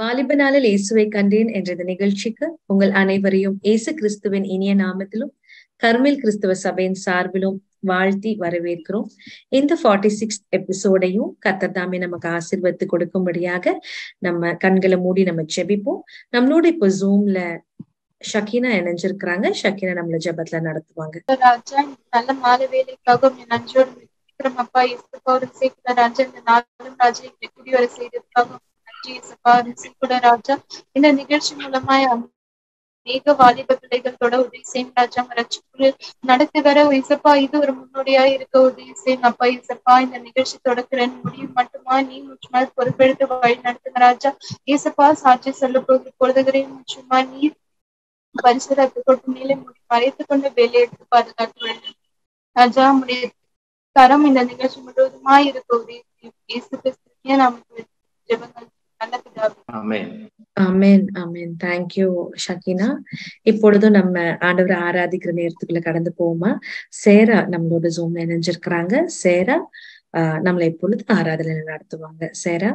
வாலிபனால இயேசுவை கண்டேன் என்ற நிகழ்ச்சிக்கு உங்கள் அனைவரையும் இயேசு கிறிஸ்துவின் இனிய நாமத்திலும் கர்மில் கிறிஸ்துவ சபையின் சார்பிலும் வாழ்த்தி வரவேற்கிறோம். இந்த 46th எபிசோடையும் கர்த்தர் தாமே நமக்கு ஆசீர்வதித்து கொடுக்கும்படியாக நம்ம கண்களை மூடி நம்ம ஜெபிப்போம். நம்மளோட இப்போ ஜூம்ல ஷகீனா இணைஞ்சிருக்கிறாங்க. ஷகீனா நம்மள ஜெபத்துல நடத்துவாங்க. நல்ல மாலை வேலைக்காக நன்றோடு விக்கிரமப்பா இயேசுப்பா ஒரு சேர்க்கிற ராஜா, இந்த நாளும் ராஜா எங்களை குடிவர செய்திருப்பாங்க. நன்றி இயேசுப்பா கூட ராஜா, இந்த நிகழ்ச்சி மூலமாய் அநேக வாலிப பிள்ளைகளோட உதவி செய்யும் ராஜா. ரட்சிப்பு நடத்தி வர இசப்பா இது ஒரு முன்னோடியா இருக்க உதவி செய்யும் அப்பா. இசப்பா இந்த நிகழ்ச்சி தொடக்கிறேன் முடிவு மட்டுமா நீ முற்றுமா பொறுப்பெடுத்து வழி நடத்துங்க ராஜா. இயேசுப்பா சாட்சி சொல்ல பொழுதுகிறேன் முற்றுமா நீ பரிசுத்த கொண்டு மறைத்துக் கொண்டு வேலை எடுத்து பாதுகாக்க வேண்டும் ராஜா. உடைய தரம் இந்த நிகழ்ச்சி முழுவதுமா இருக்க உதவி செய்யும் நமக்கு ஜெபங்கள். தேங்க்யூ ஷகீனா. இப்பொழுதும் நம்ம ஆண்டவரை ஆராதிக்கிற நேரத்துக்குள்ள கடந்து போவோமா? சேரா நம்மளோட ஜூம்ல இணைஞ்சிருக்கிறாங்க. சேரா நம்மளை இப்பொழுது ஆராதனை நடத்துவாங்க. சேரா,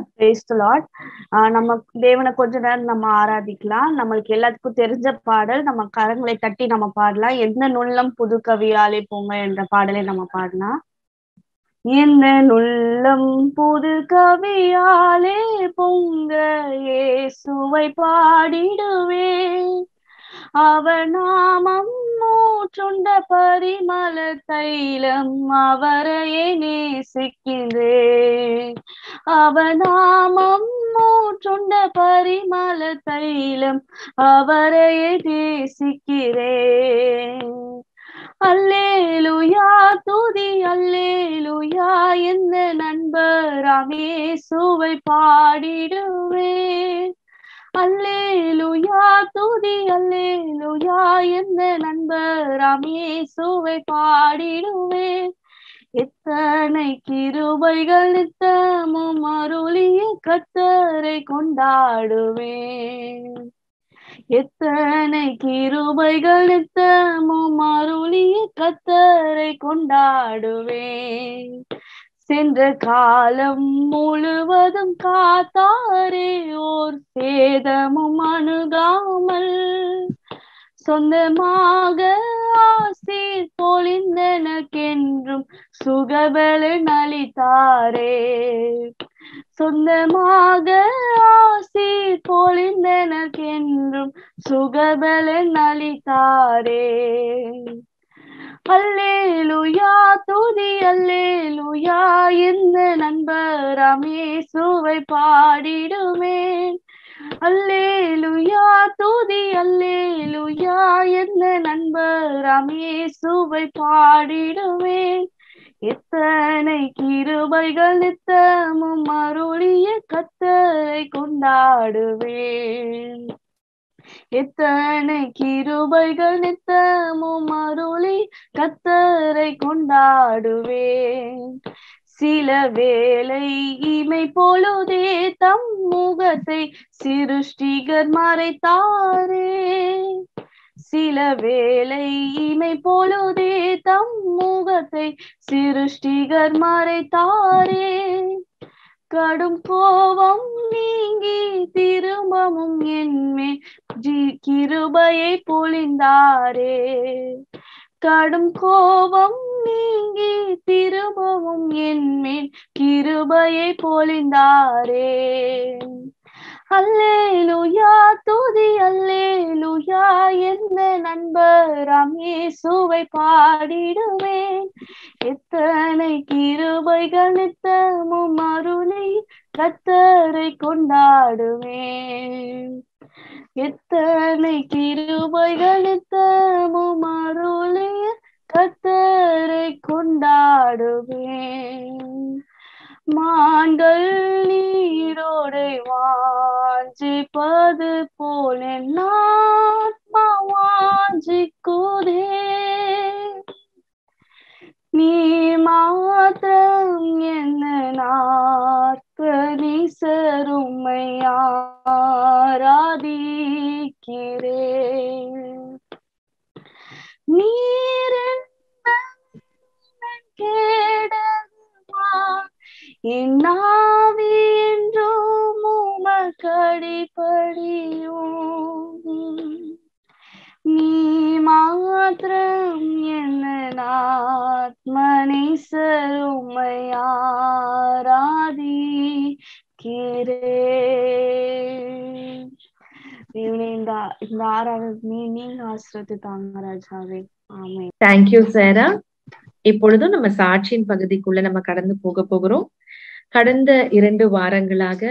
நம்ம தேவனை கொஞ்ச நேரம் நம்ம ஆராதிக்கலாம். நம்மளுக்கு எல்லாத்துக்கும் தெரிஞ்ச பாடல் நம்ம கரங்களை தட்டி நம்ம பாடலாம். எந்த நுள்ளம் புது கவியாலே போங்க என்ற பாடலை நம்ம பாடலாம். என்ன உள்ளம் புது கவியாலே பொங்க இயேசுவை பாடிடுவே, அவர் நாமம் மூற்றுண்ட பரிமள தைலம் அவரையே நேசிக்கின்றே, அவர் நாமம் மூற்றுண்ட பரிமள தைலம் அவரையே நேசிக்கிறே. அல்லேலூயா துதி அல்லேலூயா என் நண்பராம் இயேசுவை பாடிடுவே, அல்லேலூயா துதி அல்லேலூயா என் நண்பராம் இயேசுவை பாடிடுவே. எத்தனை கிருபைகள் நித்தமும் அருளிய கர்த்தரை கொண்டாடுவே, எத்தனை கிருபைகள் நித்தமும் அருளிய கர்த்தரை கொண்டாடுவேன். சென்ற காலம் முழுவதும் காத்தாரே ஓர் சேதமும் அணுகாமல், சொந்தமாக ஆசீர் பொழிந்தனக்கென்றும் சுகபலன் அளித்தாரே, சொந்தமாக ஆசி பொழிந்தனக்கென்றும் சுகபலன் அளித்தாரே. அல்லேலூயா துதி அல்லேலூயா இந்த நண்பராம் இயேசுவை பாடிடுமே, அல்லேலூயா துதி அல்லேலூயா இந்த நண்பராம் இயேசுவை பாடிடுமே. எத்தனை கிருபைகள் நித்தமும் அருளிய கர்த்தரை கொண்டாடுவேன், எத்தனை கிருபைகள் நித்தமும் அருளி கர்த்தரை கொண்டாடுவேன். சில வேளை இமை பொழுதே தம் முகத்தை சிருஷ்டிகர் மறைத்தாரே, சில வேளை இமை பொழுதே தம் முகத்தை சிருஷ்டிகர் மறைத்தாரே. கடும் கோபம் நீங்கி திரும்பவும் என்மே கிருபையை பொழிந்தாரே, கடும் கோபம் நீங்கி திரும்பவும் என்மேல் கிருபையை பொழிந்தாரே. அல்லேலூயா துதி அல்லேலூயா எந்த நண்பராம் இயேசுவை பாடிடுவேன். எத்தனை கிருபைகள் நித்தமும் அருளை கர்த்தரை கொண்டாடுவேன், எத்தனை கிருபைகள் நித்தமும் அருளை கர்த்தரை கொண்டாடுவேன். மான்கள் நீரோடை வாஞ்சிப்பது போல ஆத்மா வாஞ்சிக்குதே, நீ மாத்திரம் என்ன நாற்பனிசருமை ஆராதிக்கிறே, நீர் கேடமா என் நாவி என்றும் உமக்கடிப்ப Hariom. Me matram yen atmani sarumaya radhi kire. Evening the Nara's meaning has Raja. Amen. Thank you, Sarah. இப்பொழுது நம்ம சாட்சியின் பகுதிக்குள்ள நம்ம கடந்து போக போகிறோம். கடந்த 2 வாரங்களாக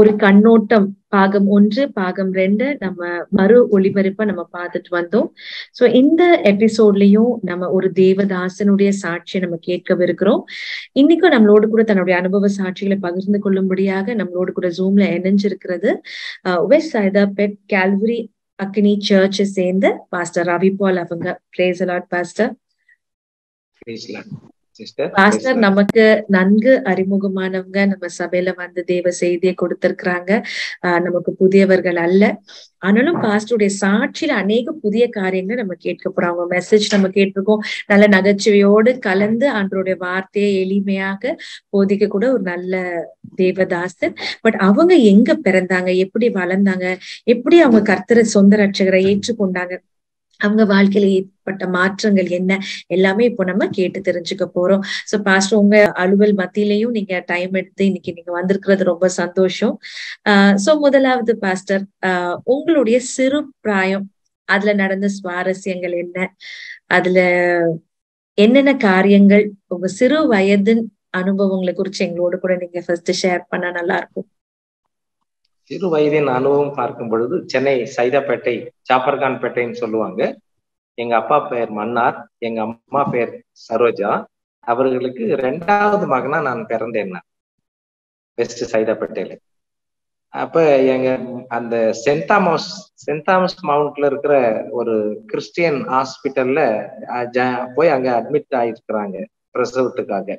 ஒரு கண்ணோட்டம் பாகம் 1 பாகம் 2 நம்ம மறு ஒளிபரப்ப நம்ம பார்த்துட்டு வந்தோம். சோ இந்த எபிசோட்லயும் நம்ம ஒரு தேவதாசனுடைய சாட்சியை நம்ம கேட்கவிருக்கிறோம். இன்னைக்கும் நம்மளோடு கூட தன்னுடைய அனுபவ சாட்சிகளை பகிர்ந்து கொள்ளும்படியாக நம்மளோடு கூட ஜூம்ல இணைஞ்சிருக்கிறது வெஸ்ட் சைதாபேட் கால்வரி அக்னி சர்ச்சை சேர்ந்த பாஸ்டர் ரவி பால் அவங்க. Praise the Lord pastor. Pastor நமக்கு நன்கு அறிமுகமானவங்க, நம்ம சபையில வந்து தேவ செய்தியை கொடுத்திருக்கிறாங்க, நமக்கு புதியவர்கள் அல்ல. ஆனாலும் பாஸ்டருடைய சாட்சியில அநேக புதிய காரியங்களை நம்ம கேட்க போறோம். அவங்க மெசேஜ் நம்ம கேட்டிருக்கோம், நல்ல நகைச்சுவையோடு கலந்து ஆண்டருடைய வார்த்தையை எளிமையாக போதிக்க கூட ஒரு நல்ல தேவதாசன். பட் அவங்க எங்க பிறந்தாங்க, எப்படி வளர்ந்தாங்க, எப்படி அவங்க கர்த்தரை சொந்த ரட்சகரை ஏற்றுக்கொண்டாங்க, அவங்க வாழ்க்கையில ஏற்பட்ட மாற்றங்கள் என்ன எல்லாமே இப்போ நம்ம கேட்டு தெரிஞ்சுக்க போறோம். சோ பாஸ்டர், உங்க அலுவல் மத்தியிலையும் நீங்க டைம் எடுத்து இன்னைக்கு நீங்க வந்திருக்கிறது ரொம்ப சந்தோஷம். சோ முதலாவது பாஸ்டர், உங்களுடைய சிறு பிராயம், அதுல நடந்த சுவாரஸ்யங்கள் என்ன, அதுல என்னென்ன காரியங்கள், உங்க சிறு வயதின் அனுபவங்களை குறிச்சு எங்களோட கூட நீங்க ஃபர்ஸ்ட் ஷேர் பண்ணா நல்லா இருக்கும். சிறு வயதின் அனுபவம் பார்க்கும் பொழுது, சென்னை சைதாப்பேட்டை சாப்பர்கான்பேட்டைன்னு சொல்லுவாங்க. எங்க அப்பா பெயர் மன்னார், எங்க அம்மா பெயர் சரோஜா. அவர்களுக்கு 2வது மகனா நான் பிறந்தேன். நான் வெஸ்ட் சைதாப்பேட்டையில அப்ப எங்க அந்த சென்ட் தாமஸ் மவுண்ட்ல இருக்கிற ஒரு கிறிஸ்டியன் ஹாஸ்பிட்டல்ல போய் அங்க அட்மிட் ஆயிருக்கிறாங்க பிரசவத்துக்காக.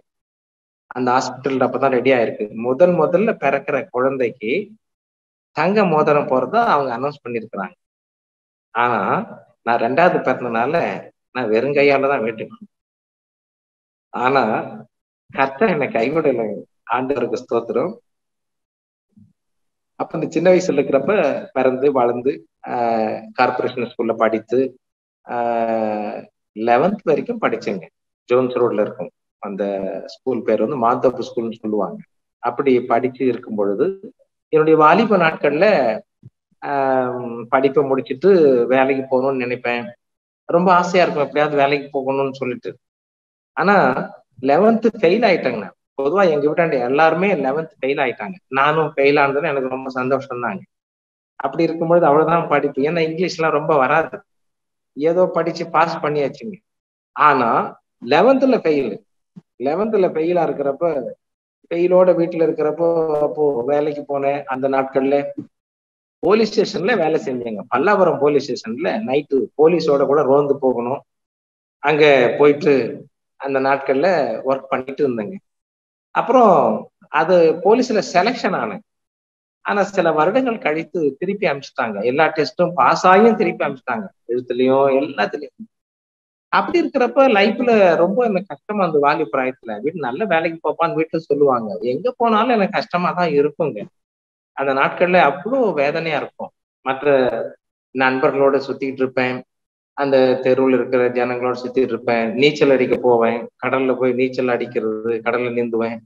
அந்த ஹாஸ்பிட்டல் அப்பதான் ரெடி ஆயிருக்கு. முதல்ல பிறக்கிற குழந்தைக்கு தங்க மோதிரம் போறத அவங்க அனௌன்ஸ் பண்ணிருக்கிறாங்க. ஆனா நான் 2வது பிறந்தனால நான் வெறுங்கையாலதான் வீட்டுக்கு. ஆனா கர்த்தர் என்னை கைவிடலை, ஆண்டவருக்கு ஸ்தோத்திரம். அப்ப இந்த சின்ன வயசுல இருக்கிறப்ப பிறந்து வளர்ந்து கார்பரேஷன் ஸ்கூல்ல படித்து 11th வரைக்கும் படிச்சேங்க. ஜோன்ஸ் ரோட்ல இருக்கும் அந்த ஸ்கூல் பேர் வந்து மாதப்பு ஸ்கூல்னு சொல்லுவாங்க. அப்படி படிச்சு இருக்கும் பொழுது என்னுடைய வாலிப நாட்கள்ல படிப்பை முடிச்சுட்டு வேலைக்கு போகணும்னு நினைப்பேன். ரொம்ப ஆசையா இருக்கும் எப்படியாவது வேலைக்கு போகணும்னு சொல்லிட்டு. ஆனா 11th ஃபெயில் ஆயிட்டாங்க. நான் பொதுவா எங்க வீட்டாண்ட எல்லாருமே 11th ஃபெயில் ஆயிட்டாங்க. நானும் ஃபெயில் ஆனதுன்னு எனக்கு ரொம்ப சந்தோஷம் தாங்க. அப்படி இருக்கும்பொழுது அவ்வளவுதான் படிப்பு, ஏன்னா இங்கிலீஷ்லாம் ரொம்ப வராது. ஏதோ படிச்சு பாஸ் பண்ணியாச்சுங்க. ஆனா 11th ஃபெயிலா இருக்கிறப்ப, வெயிலோட வீட்டுல இருக்கிறப்போ அப்போ வேலைக்கு போனேன். அந்த நாட்கள்ல போலீஸ் ஸ்டேஷன்ல வேலை செஞ்சேங்க. பல்லாவரம் போலீஸ் ஸ்டேஷன்ல நைட்டு போலீஸோட கூட ரோந்து போகணும். அங்க போயிட்டு அந்த நாட்கள்ல ஒர்க் பண்ணிட்டு இருந்தேங்க. அப்புறம் அது போலீஸ்ல செலெக்ஷன் ஆனேன். ஆனா சில வருடங்கள் கழித்து திருப்பி அனுப்பிச்சிட்டாங்க. எல்லா டெஸ்ட்டும் பாஸ் ஆகியும் திருப்பி அனுப்பிச்சிட்டாங்க, எழுத்துலயும் எல்லாத்துலயும். அப்படி இருக்கிறப்ப லைஃப்ல ரொம்ப எனக்கு கஷ்டமா இருந்தது. வாலி பிராயத்துல வீட்டு நல்ல வேலைக்கு போப்பான்னு வீட்டுல சொல்லுவாங்க. எங்க போனாலும் எனக்கு கஷ்டமா தான் இருக்குங்க. அந்த நாட்கள்ல அவ்வளோ வேதனையா இருக்கும். மற்ற நண்பர்களோட சுத்திட்டு இருப்பேன், அந்த தெருவில் இருக்கிற ஜனங்களோட சுத்திட்டு இருப்பேன். நீச்சல் அடிக்க போவேன், கடல்ல போய் நீச்சல் அடிக்கிறது, கடல்ல நீந்துவேன்.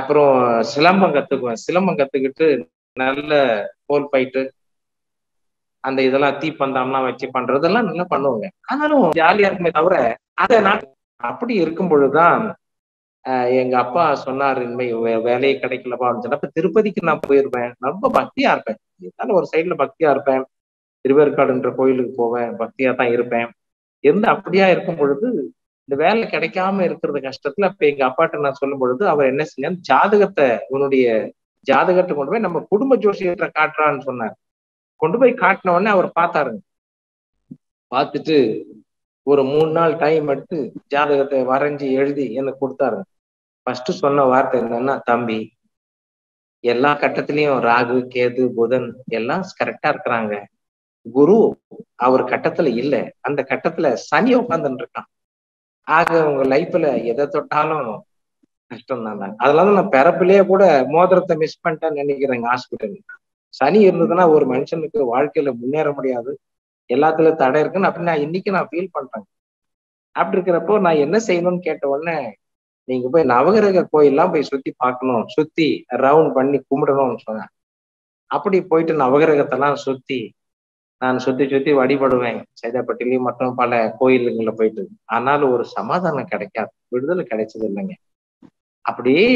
அப்புறம் சிலம்பம் கத்துக்குவேன். சிலம்பம் கத்துக்கிட்டு நல்ல கோல் போயிட்டு அந்த இதெல்லாம் தீப்பந்தாம்லாம் வச்சு பண்றதெல்லாம் நல்லா பண்ணுவாங்க. ஆனாலும் ஜாலியா இருக்குமே தவிர அத நான் அப்படி இருக்கும் பொழுதுதான் எங்க அப்பா சொன்னார், இனிமே வேலையே கிடைக்கலப்பா அப்படின்னு சொன்னப்ப திருப்பதிக்கு நான் போயிருப்பேன். ரொம்ப பக்தியா இருப்பேன். இருந்தாலும் ஒரு சைட்ல பக்தியா இருப்பேன். திருவேற்காடுன்ற கோயிலுக்கு போவேன், பக்தியா தான் இருப்பேன். இருந்து அப்படியா இருக்கும் பொழுது இந்த வேலை கிடைக்காம இருக்கிறது கஷ்டத்துல அப்ப எங்க அப்பாட்ட நான் சொல்லும் பொழுது அவர் என்ன செஞ்சார், ஜாதகத்தை உன்னுடைய ஜாதகத்தை கொண்டு போய் நம்ம குடும்ப ஜோசியத்தை காட்டுறான்னு சொன்னார். கொண்டு போய் காட்டின உடனே அவர் பார்த்தாருங்க. பார்த்துட்டு ஒரு 3 நாள் டைம் எடுத்து ஜாதகத்தை வரைஞ்சி எழுதி எனக்கு கொடுத்தாருங்க. ஃபர்ஸ்ட் சொன்ன வார்த்தை என்னன்னா, தம்பி எல்லா கட்டத்திலையும் ராகு கேது புதன் எல்லாம் கரெக்டா இருக்கிறாங்க, குரு அவர் கட்டத்துல இல்ல, அந்த கட்டத்துல சனி உட்கார்ந்துட்டு இருக்கான். ஆக உங்க லைஃப்ல எதை தொட்டாலும் கஷ்டம் தான். அதனால நான் பிறப்பிலேயே கூட மோதிரத்தை மிஸ் பண்ணிட்டேன்னு நினைக்கிறேங்க ஹாஸ்பிட்டல். சனி இருந்ததுன்னா ஒரு மனுஷனுக்கு வாழ்க்கையில முன்னேற முடியாது, எல்லாத்துலயும் தடை இருக்குன்னு அப்படி நான் இன்னைக்கு நான் ஃபீல் பண்றேன். அப்படி இருக்கிறப்போ நான் என்ன செய்யணும்னு கேட்ட உடனே, நீங்க போய் நவகிரக கோயிலெல்லாம் போய் சுத்தி பார்க்கணும், சுத்தி ரவுண்ட் பண்ணி கும்பிடணும்னு சொன்னேன். அப்படி போயிட்டு நவகிரகத்தெல்லாம் சுத்தி நான் சுத்தி சுத்தி வழிபடுவேன். சைதாப்பட்டிலையும் மற்றும் பல கோயிலுங்கள போயிட்டு, ஆனாலும் ஒரு சமாதானம் கிடைக்காது, விடுதலை கிடைச்சது இல்லைங்க. அப்படியே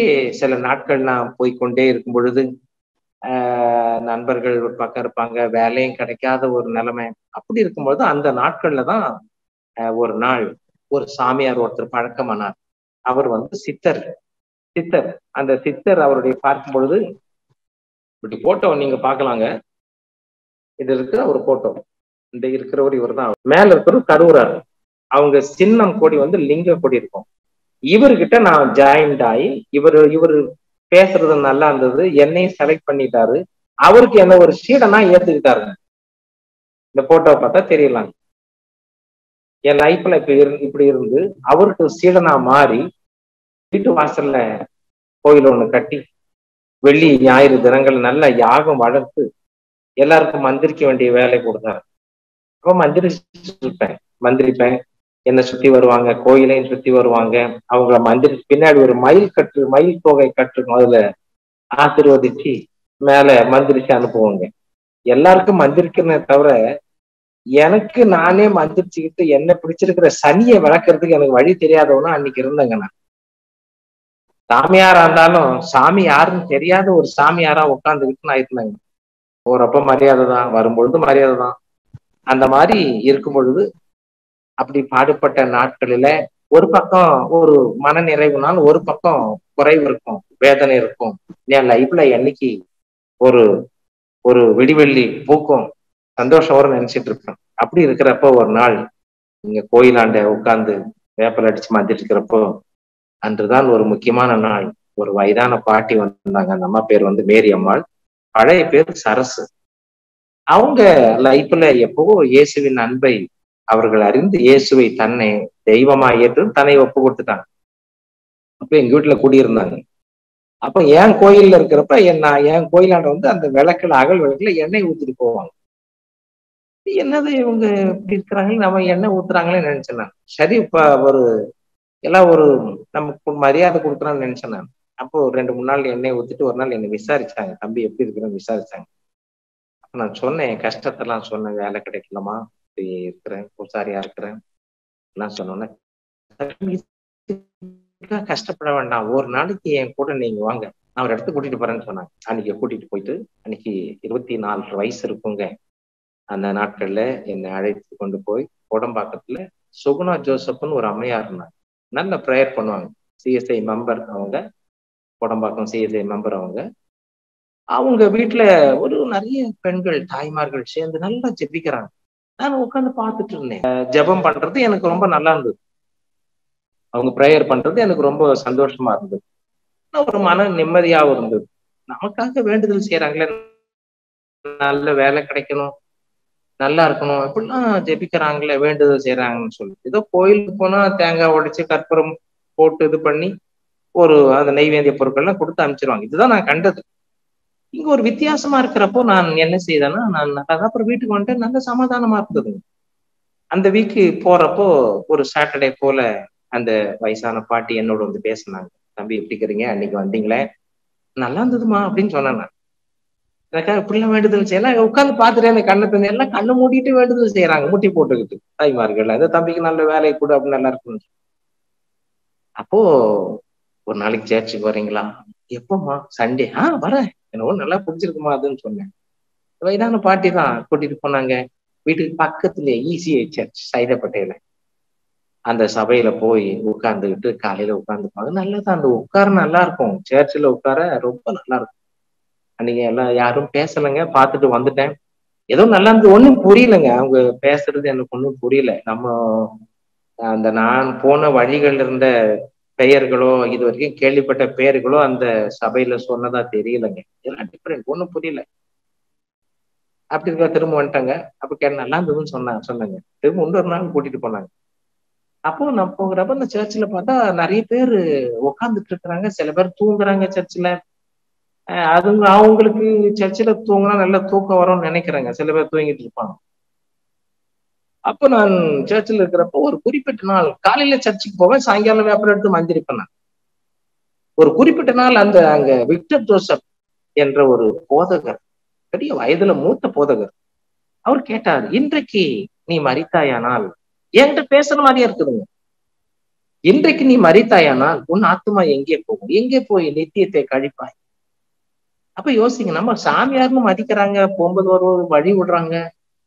சில நாட்கள் நான் போய்கொண்டே இருக்கும் பொழுது நண்பர்கள் ஒரு பக்கம் இருப்பாங்க, வேலையும் கிடைக்காத ஒரு நிலைமை. அப்படி இருக்கும்போது அந்த நாட்கள்ல தான் ஒரு நாள் ஒரு சாமியார் ஒருத்தர் பழக்கமானார். அவர் வந்து சித்தர். அந்த சித்தர் அவருடைய பார்க்கும் பொழுது, இப்படி போட்டோ நீங்க பாக்கலாங்க, இது இருக்கிற ஒரு போட்டோ, இந்த இருக்கிறவர் இவர் தான், மேல இருக்கிற கரூரார், அவங்க சின்னம் கொடி வந்து லிங்க கொடி இருக்கும். இவர்கிட்ட நான் ஜாயின்ட் ஆகி இவர் பேசுறது நல்லா இருந்தது, என்னையும் செலக்ட் பண்ணிட்டாரு. அவருக்கு என்ன ஒரு சீடனா ஏத்துக்கிட்டாருங்க. இந்த போட்டோவை பார்த்தா தெரியலாங்க. என் லைஃப்ல இப்படி இருந்து அவருக்கு சீடனா மாறி வீட்டு வாசல்ல கோயில் ஒண்ணு கட்டி வெள்ளி ஞாயிறு தினங்கள் நல்ல யாகம் வளர்த்து எல்லாருக்கும் மந்திரிக்க வேண்டிய வேலை கொடுத்தாரு. அப்ப மந்திரிப்பேன். என்னை சுத்தி வருவாங்க, கோயிலையும் சுத்தி வருவாங்க. அவங்கள மந்திரி பின்னாடி ஒரு மயில் தொகை கட்டுணும், அதுல ஆசீர்வதிச்சு மேல மந்திரிச்சு அனுப்புவாங்க. எல்லாருக்கும் மந்திரிக்கிறத தவிர எனக்கு நானே மந்திரிச்சுக்கிட்டு என்ன பிடிச்சிருக்கிற சனியை வளர்க்கறதுக்கு எனக்கு வழி தெரியாதவனா அன்னைக்கு இருந்தேங்க. நான் சாமியாரா இருந்தாலும் சாமி யாருன்னு தெரியாத ஒரு சாமியாரா உட்காந்துக்கிட்டு நான் இருந்தேங்க. போறப்ப மரியாதை தான், வரும்பொழுது மரியாதை தான். அந்த மாதிரி இருக்கும் பொழுது அப்படி பாடுபட்ட நாட்களில ஒரு பக்கம் ஒரு மன நிறைவுனால் ஒரு பக்கம் குறைவு இருக்கும், வேதனை இருக்கும். என் லைஃப்ல என்னைக்கு ஒரு ஒரு விடிவெள்ளி பூக்கும், சந்தோஷம் நினைச்சிட்டு இருப்பேன். அப்படி இருக்கிறப்போ ஒரு நாள் இங்க கோயிலாண்ட உட்கார்ந்து வேப்பல் அடிச்சு மந்திரிக்கிறப்போ, அன்றுதான் ஒரு முக்கியமான நாள். ஒரு வயதான பாட்டி வந்திருந்தாங்க. அந்த அம்மா பேர் வந்து மேரி அம்மாள், பழைய பேர் சரசு. அவங்க லைஃப்ல எப்பவோ இயேசுவின் அன்பை அவர்கள் அறிந்து இயேசுவை தன்னை தெய்வமா ஏற்று தன்னை ஒப்பு கொடுத்துட்டாங்க. அப்ப எங்க வீட்டுல குடியிருந்தாங்க. அப்ப என் கோயில்ல இருக்கிறப்ப என் கோயிலாண்ட வந்து அந்த அகல் விளக்குல எண்ணெய் ஊத்திட்டு போவாங்க. என்னது இவங்க இப்படி இருக்கிறாங்களே, நம்ம எண்ணெய் ஊத்துறாங்களே நினைச்சேன் நான். சரி, இப்ப ஒரு எல்லாம் ஒரு நமக்கு மரியாதை கொடுக்குறான்னு நினைச்சேன் நான். அப்போ 2-3 நாள் எண்ணெய் ஊத்திட்டு ஒரு நாள் என்னை விசாரிச்சாங்க, தம்பி எப்படி இருக்கிறேன்னு விசாரிச்சாங்க. அப்ப நான் சொன்னேன், என் கஷ்டத்தெல்லாம் சொன்னேன், வேலை கிடைக்கலமா இருக்கிறேன், பூசாரியா இருக்கிறேன் எல்லாம் சொன்னோன்னே, கஷ்டப்பட வேண்டாம், ஒரு நாளைக்கு என் கூட நீங்க வாங்க, நான் ஒரு இடத்துக்கு கூட்டிட்டு போறேன்னு சொன்னாங்க. அன்னைக்கு கூட்டிட்டு போயிட்டு, அன்னைக்கு 24 வயசு இருக்குங்க அந்த நாட்கள்ல, என்னை அழைத்து கொண்டு போய் கோடம்பாக்கத்துல சுகுணா ஜோசப்னு ஒரு அம்மையா இருந்தாங்க. நல்ல ப்ரேயர் பண்ணுவாங்க, சிஎஸ்ஐ மெம்பர் அவங்க, கோடம்பாக்கம் சிஎஸ்ஐ மெம்பர் அவங்க. அவங்க வீட்டுல ஒரு நிறைய பெண்கள் தாய்மார்கள் சேர்ந்து நல்லா ஜெபிக்கிறாங்க. நான் உட்காந்து பார்த்துட்டு இருந்தேன். ஜெபம் பண்றது எனக்கு ரொம்ப நல்லா இருந்தது, அவங்க ப்ரேயர் பண்றது எனக்கு ரொம்ப சந்தோஷமா இருந்தது, ஒரு மன நிம்மதியாகவும் இருந்தது. நமக்காக வேண்டுதல் செய்யறாங்களே, நல்ல வேலை கிடைக்கணும், நல்லா இருக்கணும், எப்படின்னா ஜெபிக்கிறாங்களே, வேண்டுதல் செய்யறாங்கன்னு சொல்லி. ஏதோ கோயிலுக்கு போனா தேங்காய் உடைச்சு கற்பூரம் போட்டு இது பண்ணி ஒரு அந்த நெய்வேந்திய பொருட்கள்லாம் கொடுத்து அனுப்பிச்சிருவாங்க. இதுதான் நான் கண்டது. இங்க ஒரு வித்தியாசமா இருக்கிறப்போ நான் என்ன செய்தேன்னா, நான் அப்புறம் வீட்டுக்கு வந்துட்டு நல்ல சமாதானமா இருந்தது. அந்த வீக்கு போறப்போ ஒரு சாட்டர்டே போல அந்த வயசான பாட்டி என்னோட வந்து பேசினாங்க, தம்பி எப்படி இருக்கிறீங்க, அன்னைக்கு வந்தீங்களே நல்லா இருந்ததுமா அப்படின்னு சொன்னேன் நான். எனக்காக இப்படிலாம் வேண்டுதல் செய்யலாம், உட்காந்து பாத்துட்டேன். அந்த கண்ணத்துல எல்லாம் கண்ணு மூடிட்டு வேண்டுதல் செய்யறாங்க, மூட்டி போட்டுக்கிட்டு தாய்மார்கள். அந்த தம்பிக்கு நல்ல வேலையை கூட அப்படின்னு நல்லா இருக்குன்னு. அப்போ ஒரு நாளைக்கு சேர்ச்சுக்கு வரீங்களா, எப்போம்மா, சண்டே, வரேன், என்னவோ நல்லா புடிச்சிருக்குமா அதுன்னு சொன்னேன். வயதான பாட்டி தான் கூட்டிட்டு போனாங்க. வீட்டுக்கு பக்கத்துல ஈசிஐ சர்ச் சைதாப்பேட்டையில அந்த சபையில போய் உட்கார்ந்துக்கிட்டு காலையில உட்கார்ந்துப்பாங்க. நல்லா தான் அந்த உட்கார நல்லா இருக்கும், சர்ச்சில் உட்கார ரொம்ப நல்லா இருக்கும். அன்னைக்கு எல்லாம் யாரும் பேசலைங்க, பார்த்துட்டு வந்துட்டேன். ஏதோ நல்லா இருந்து ஒன்றும் புரியலைங்க, அவங்க பேசுறது எனக்கு ஒன்றும் புரியல. நம்ம அந்த நான் போன வழிகள் இருந்த பெயர்களோ இது வரைக்கும் கேள்விப்பட்ட பெயர்களோ அந்த சபையில சொன்னதா தெரியலங்க. இதெல்லாம் டிஃப்ரெண்ட், ஒன்றும் புரியல. அப்படி இருக்க திரும்ப வந்துட்டாங்க. அப்ப கேட்டா நல்லா இருந்ததுன்னு சொன்னாங்க. திரும்ப இன்னொரு நாள் கூட்டிட்டு போனாங்க. அப்போ நான் போகிறப்ப அந்த சர்ச்சில் பார்த்தா நிறைய பேர் உட்காந்துட்டு இருக்கிறாங்க, சில பேர் தூங்குறாங்க சர்ச்சில், அது அவங்களுக்கு சர்ச்சில தூங்கினா நல்லா தூக்கம் வரும்னு நினைக்கிறாங்க. சில பேர் தூங்கிட்டு இருப்பாங்க. அப்ப நான் சர்ச்சில் இருக்கிறப்போ ஒரு குறிப்பிட்ட நாள் காலையில சர்ச்சுக்கு போவேன், சாயங்காலம் வேப்பரம் எடுத்து மந்திரிப்பேன். நான் ஒரு குறிப்பிட்ட நாள் அங்க விக்டர் ஜோசப் என்ற ஒரு போதகர், பெரிய வயதுல மூத்த போதகர், அவர் கேட்டார், இன்றைக்கு நீ மரித்தாயானால், என்கிட்ட பேசுற மாதிரியா இருக்குதுங்க, இன்றைக்கு நீ மரித்தாயானால் உன் ஆத்மா எங்கே போகும், எங்கே போய் நித்தியத்தை கழிப்பாய்? அப்ப யோசிங்க, நம்ம சாமியார்னு மதிக்கிறாங்க, போகும்போது ஒரு வழி விடுறாங்க,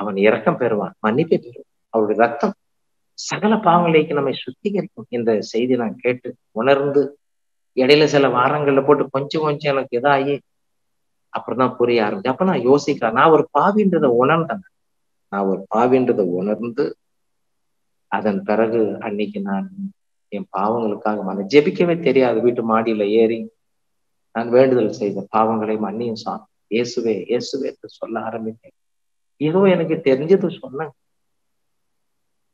அவன் இரக்கம் பெறுவான், மன்னிப்பை பெறுவான். அவருடைய ரத்தம் சகல பாவங்களைக்கு நம்மை சுத்திகரிக்கும். இந்த செய்தி நான் கேட்டு உணர்ந்து இடையில சில வாரங்கள்ல போட்டு கொஞ்சம் எனக்கு இதாகி அப்புறம்தான் புரிய ஆரம்பிச்சு. அப்ப நான் யோசிக்கிறேன், நான் ஒரு பாவின்றதை உணர்ந்தேன். அதன் பிறகு அன்னைக்கு நான் என் பாவங்களுக்காக ஜெபிக்கவே தெரியாது. வீட்டு மாடியில ஏறி நான் வேண்டுதல் செய்த பாவங்களை மன்னியும் சாமி, இயேசுவே இயேசுவே சொல்ல ஆரம்பித்தேன். ஏதோ எனக்கு தெரிஞ்சது சொன்னாங்க.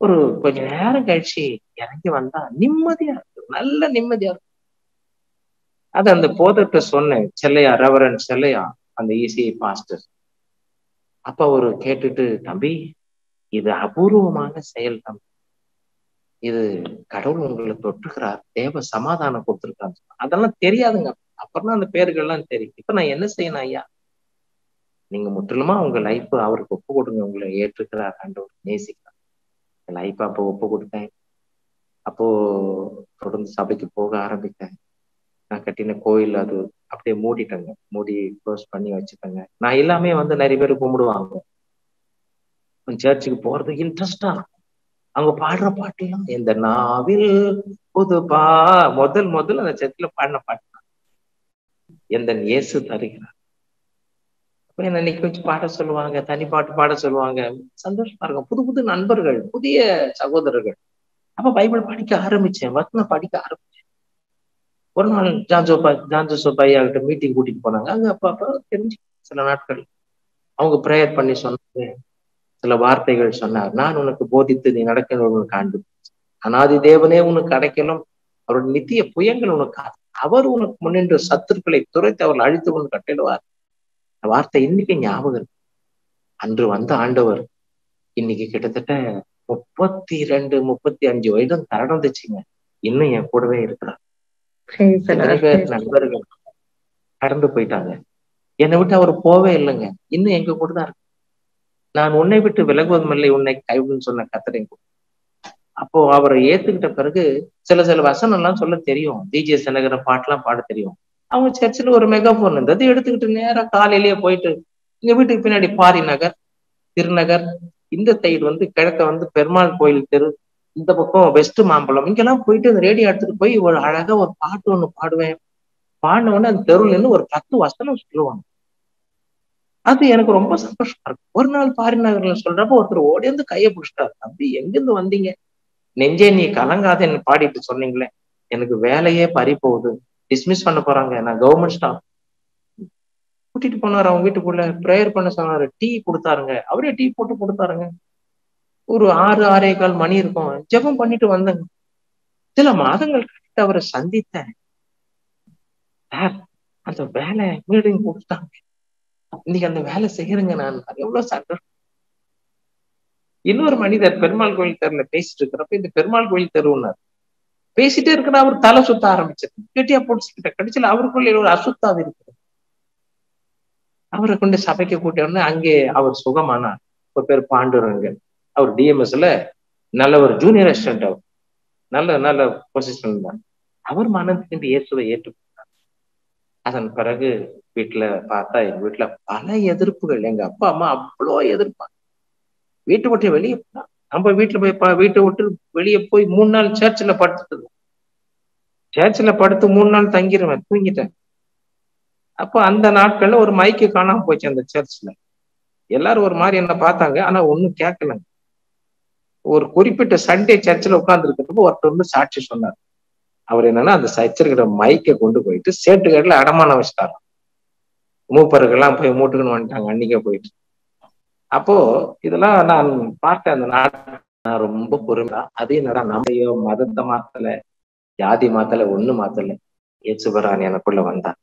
ஒரு கொஞ்ச நேரம் கழிச்சு இறங்கி வந்தா நிம்மதியா இருக்கு, நல்ல நிம்மதியா இருக்கு. அது அந்த போதத்தை சொன்னேன், செல்லையா, ரெவரன் செல்லையா, அந்த ஈசிஐ பாஸ்டர். அப்ப அவரு கேட்டுட்டு, தம்பி இது அபூர்வமான செயல் தம்பி, இது கடவுள் உங்களை தொட்டுக்கிறார், தேவ சமாதானம் கொடுத்துருக்காரு. அதெல்லாம் தெரியாதுங்க. அப்புறம் தான் அந்த பேர்கள்லாம் தெரியும். இப்ப நான் என்ன செய்யணும் ஐயா? நீங்க முற்றிலுமா உங்க லைஃப் அவருக்கு ஒப்பு கொடுங்க. உங்களை ஏற்றுக்கிறார் ஆண்டவர், நேசிக்கிறார். லைஃப் அப்போ ஒப்பு கொடுத்தேன். அப்போ தொடர்ந்து சபைக்கு போக ஆரம்பித்தேன். நான் கட்டின கோயில் அது அப்படியே மூடிட்டேங்க, மூடி க்ளோஸ் பண்ணி வச்சுட்டேங்க. நான் எல்லாமே நிறைய பேர் கும்பிடுவாங்க. சர்ச்சுக்கு போறது இன்ட்ரெஸ்டா இருக்கும். அவங்க பாடுற பாட்டுலாம் எந்த நாவில் புதுபா முதல் அந்த சர்ச்சில் பாடின பாட்டு தான் எந்த இயேசு தருகிறார். என்ன நினைக்க பாட சொல்லுவாங்க, தனி பாட்டு பாட சொல்லுவாங்க. சந்தோஷமா இருக்கும். புது புது நண்பர்கள், புதிய சகோதரர்கள். அப்ப பைபிள் படிக்க ஆரம்பிச்சேன், வசனம் படிக்க ஆரம்பிச்சேன். ஒரு நாள் ஜான்ஜோசோபாய் அவர்கிட்ட மீட்டிங் கூட்டிட்டு போனாங்க. அங்க அப்ப தெரிஞ்சு சில நாட்கள் அவங்க பிரேயர் பண்ணி சொன்னாங்க. சில வார்த்தைகள் சொன்னார். நான் உனக்கு போதித்து நீ நடக்கணும், உனக்கு ஆண்டு அனாதி தேவனே உனக்கு அடைக்கணும், அவருடைய நித்திய புயங்கள் உனக்கு, அவர் உனக்கு முன்னின்று சத்துருக்களை துரைத்து அவர்கள் அழித்து கொண்டு கட்டிடுவார். வார்த்தை இன்னைக்கு ஞாபகம் இருக்கு. அன்று வந்த ஆண்டவர் இன்னைக்கு கிட்டத்தட்ட 32-35 வயதும் தரந்துச்சுங்க. இன்னும் என் கூடவே இருக்கிறார். நண்பர்கள் கடந்து போயிட்டாங்க, என்னை விட்டு அவர் போவே இல்லைங்க, இன்னும் எங்க கூட தான் இருக்கு. நான் உன்னை விட்டு விலகுவதும் இல்லை, உன்னை கைவிடுன்னு சொன்ன கத்தரையும் கூட. அப்போ அவரை ஏத்துக்கிட்ட பிறகு சில வசனம் எல்லாம் சொல்ல தெரியும், டிஜே சனகர பாட்டுலாம் பாட தெரியும். அவங்க சர்ச்சில் ஒரு மெகாஃபோன் இருந்தது, எடுத்துக்கிட்டு நேரம் காலையிலேயே போயிட்டு எங்க வீட்டுக்கு பின்னாடி பாரி நகர், திருநகர், இந்த சைடு கிழக்க பெருமாள் கோயில் தெரு, இந்த பக்கம் வெஸ்ட் மாம்பழம், இங்கெல்லாம் போயிட்டு அந்த ரேடியோ எடுத்துட்டு போய் ஒரு அழகா ஒரு பாட்டு ஒண்ணு பாடுவேன். பாடின உடனே அந்த தெருவில் இருந்து ஒரு 10 வசனம் சொல்லுவாங்க. அது எனக்கு ரொம்ப சந்தோஷமா இருக்கும். ஒரு நாள் பாரி நகர்ல சொல்றப்ப ஒருத்தர் ஓடி கையை பிடிச்சிட்டாரு. அப்படி எங்கிருந்து வந்தீங்க? நெஞ்சே நீ கலங்காதன்னு பாடிட்டு சொன்னீங்களே, எனக்கு வேலையே பறி போகுது, டிஸ்மிஸ் பண்ண போறாங்க, நான் கவர்மெண்ட் ஸ்டாஃப். கூட்டிட்டு போனாரு அவங்க வீட்டுக்குள்ள, ப்ரேயர் பண்ண சொன்னாரு, டீ கொடுத்தாருங்க, அவரே டீ போட்டு கொடுத்தாருங்க. ஒரு 6-6:15 மணி இருக்கும். ஜெபம் பண்ணிட்டு வந்தேங்க. சில மாதங்கள் கழித்து அவரை சந்தித்தேன். சார், அந்த வேலை மீடிங் கொடுத்தாங்க, இன்னைக்கு அந்த வேலை செய்யறேங்க நான், அது எவ்வளவு சந்தோஷம். இன்னொரு மனிதர் பெருமாள் கோயில் தெருல பேசிட்டு இருக்கிறப்ப, இந்த பெருமாள் கோயில் தெருவுன்னாரு, பேசிட்டே இருக்கிற அவர் தலை சுத்த ஆரம்பிச்சது, கெட்டியா போட்டுக்கிட்ட கடிச்சல. அவருக்குள்ள ஒரு அசுத்தாது இருக்கிறது. அவரை கொண்டு சபைக்கு கூட்டியவுடனே அங்கே அவர் சுகமானார். ஒரு பேர் பாண்டுரங்கன், அவர் டிஎம்எஸ்ல நல்ல ஒரு ஜூனியர் அசிஸ்டன்ட், அவர் நல்ல நல்ல பொசிஷன் தான். அவர் மனம் திரும்பி இயேசுவை ஏற்றுக்கொண்டார். அதன் பிறகு வீட்டுல பார்த்தா, எங்க வீட்டுல பல எதிர்ப்புகள். எங்க அப்பா அம்மா அவ்வளோ எதிர்ப்பாங்க. வீட்டை விட்டு வெளியே போனார். நம்ம வீட்டுல போய் வீட்டை விட்டு வெளியே போய் 3 நாள் சர்ச்சில் படுத்துட்டு, 3 நாள் தங்கிடுவேன், தூங்கிட்டேன். அப்ப அந்த நாட்கள்ல ஒரு மைக்கு காணாம போச்சு அந்த சர்ச்ல. எல்லாரும் ஒரு மாதிரி என்ன பார்த்தாங்க, ஆனா ஒண்ணும் கேட்கலங்க. ஒரு குறிப்பிட்ட சண்டே சர்ச்சில் உட்கார்ந்து இருக்கிறப்ப ஒருத்தர் வந்து சாட்சி சொன்னார். அவர் என்னன்னா, அந்த சர்ச்சிருக்கிற மைக்கை கொண்டு போயிட்டு சேட்டுக்காட்டுல அடமானம் வச்சுட்டாராம். மூப்பர்கள்லாம் போய் மூட்டுக்குன்னு வந்துட்டாங்க அன்னைக்கே போயிட்டு. அப்போ இதெல்லாம் நான் பார்த்தேன். அந்த நாட்டு நான் ரொம்ப பொறுமையா, அதே நேரம் நம்மையோ மதத்தை மாத்தல, ஜாதி மாத்தல, ஒண்ணு மாத்தல. ஏசுபிரான் எனக்குள்ள வந்தான்.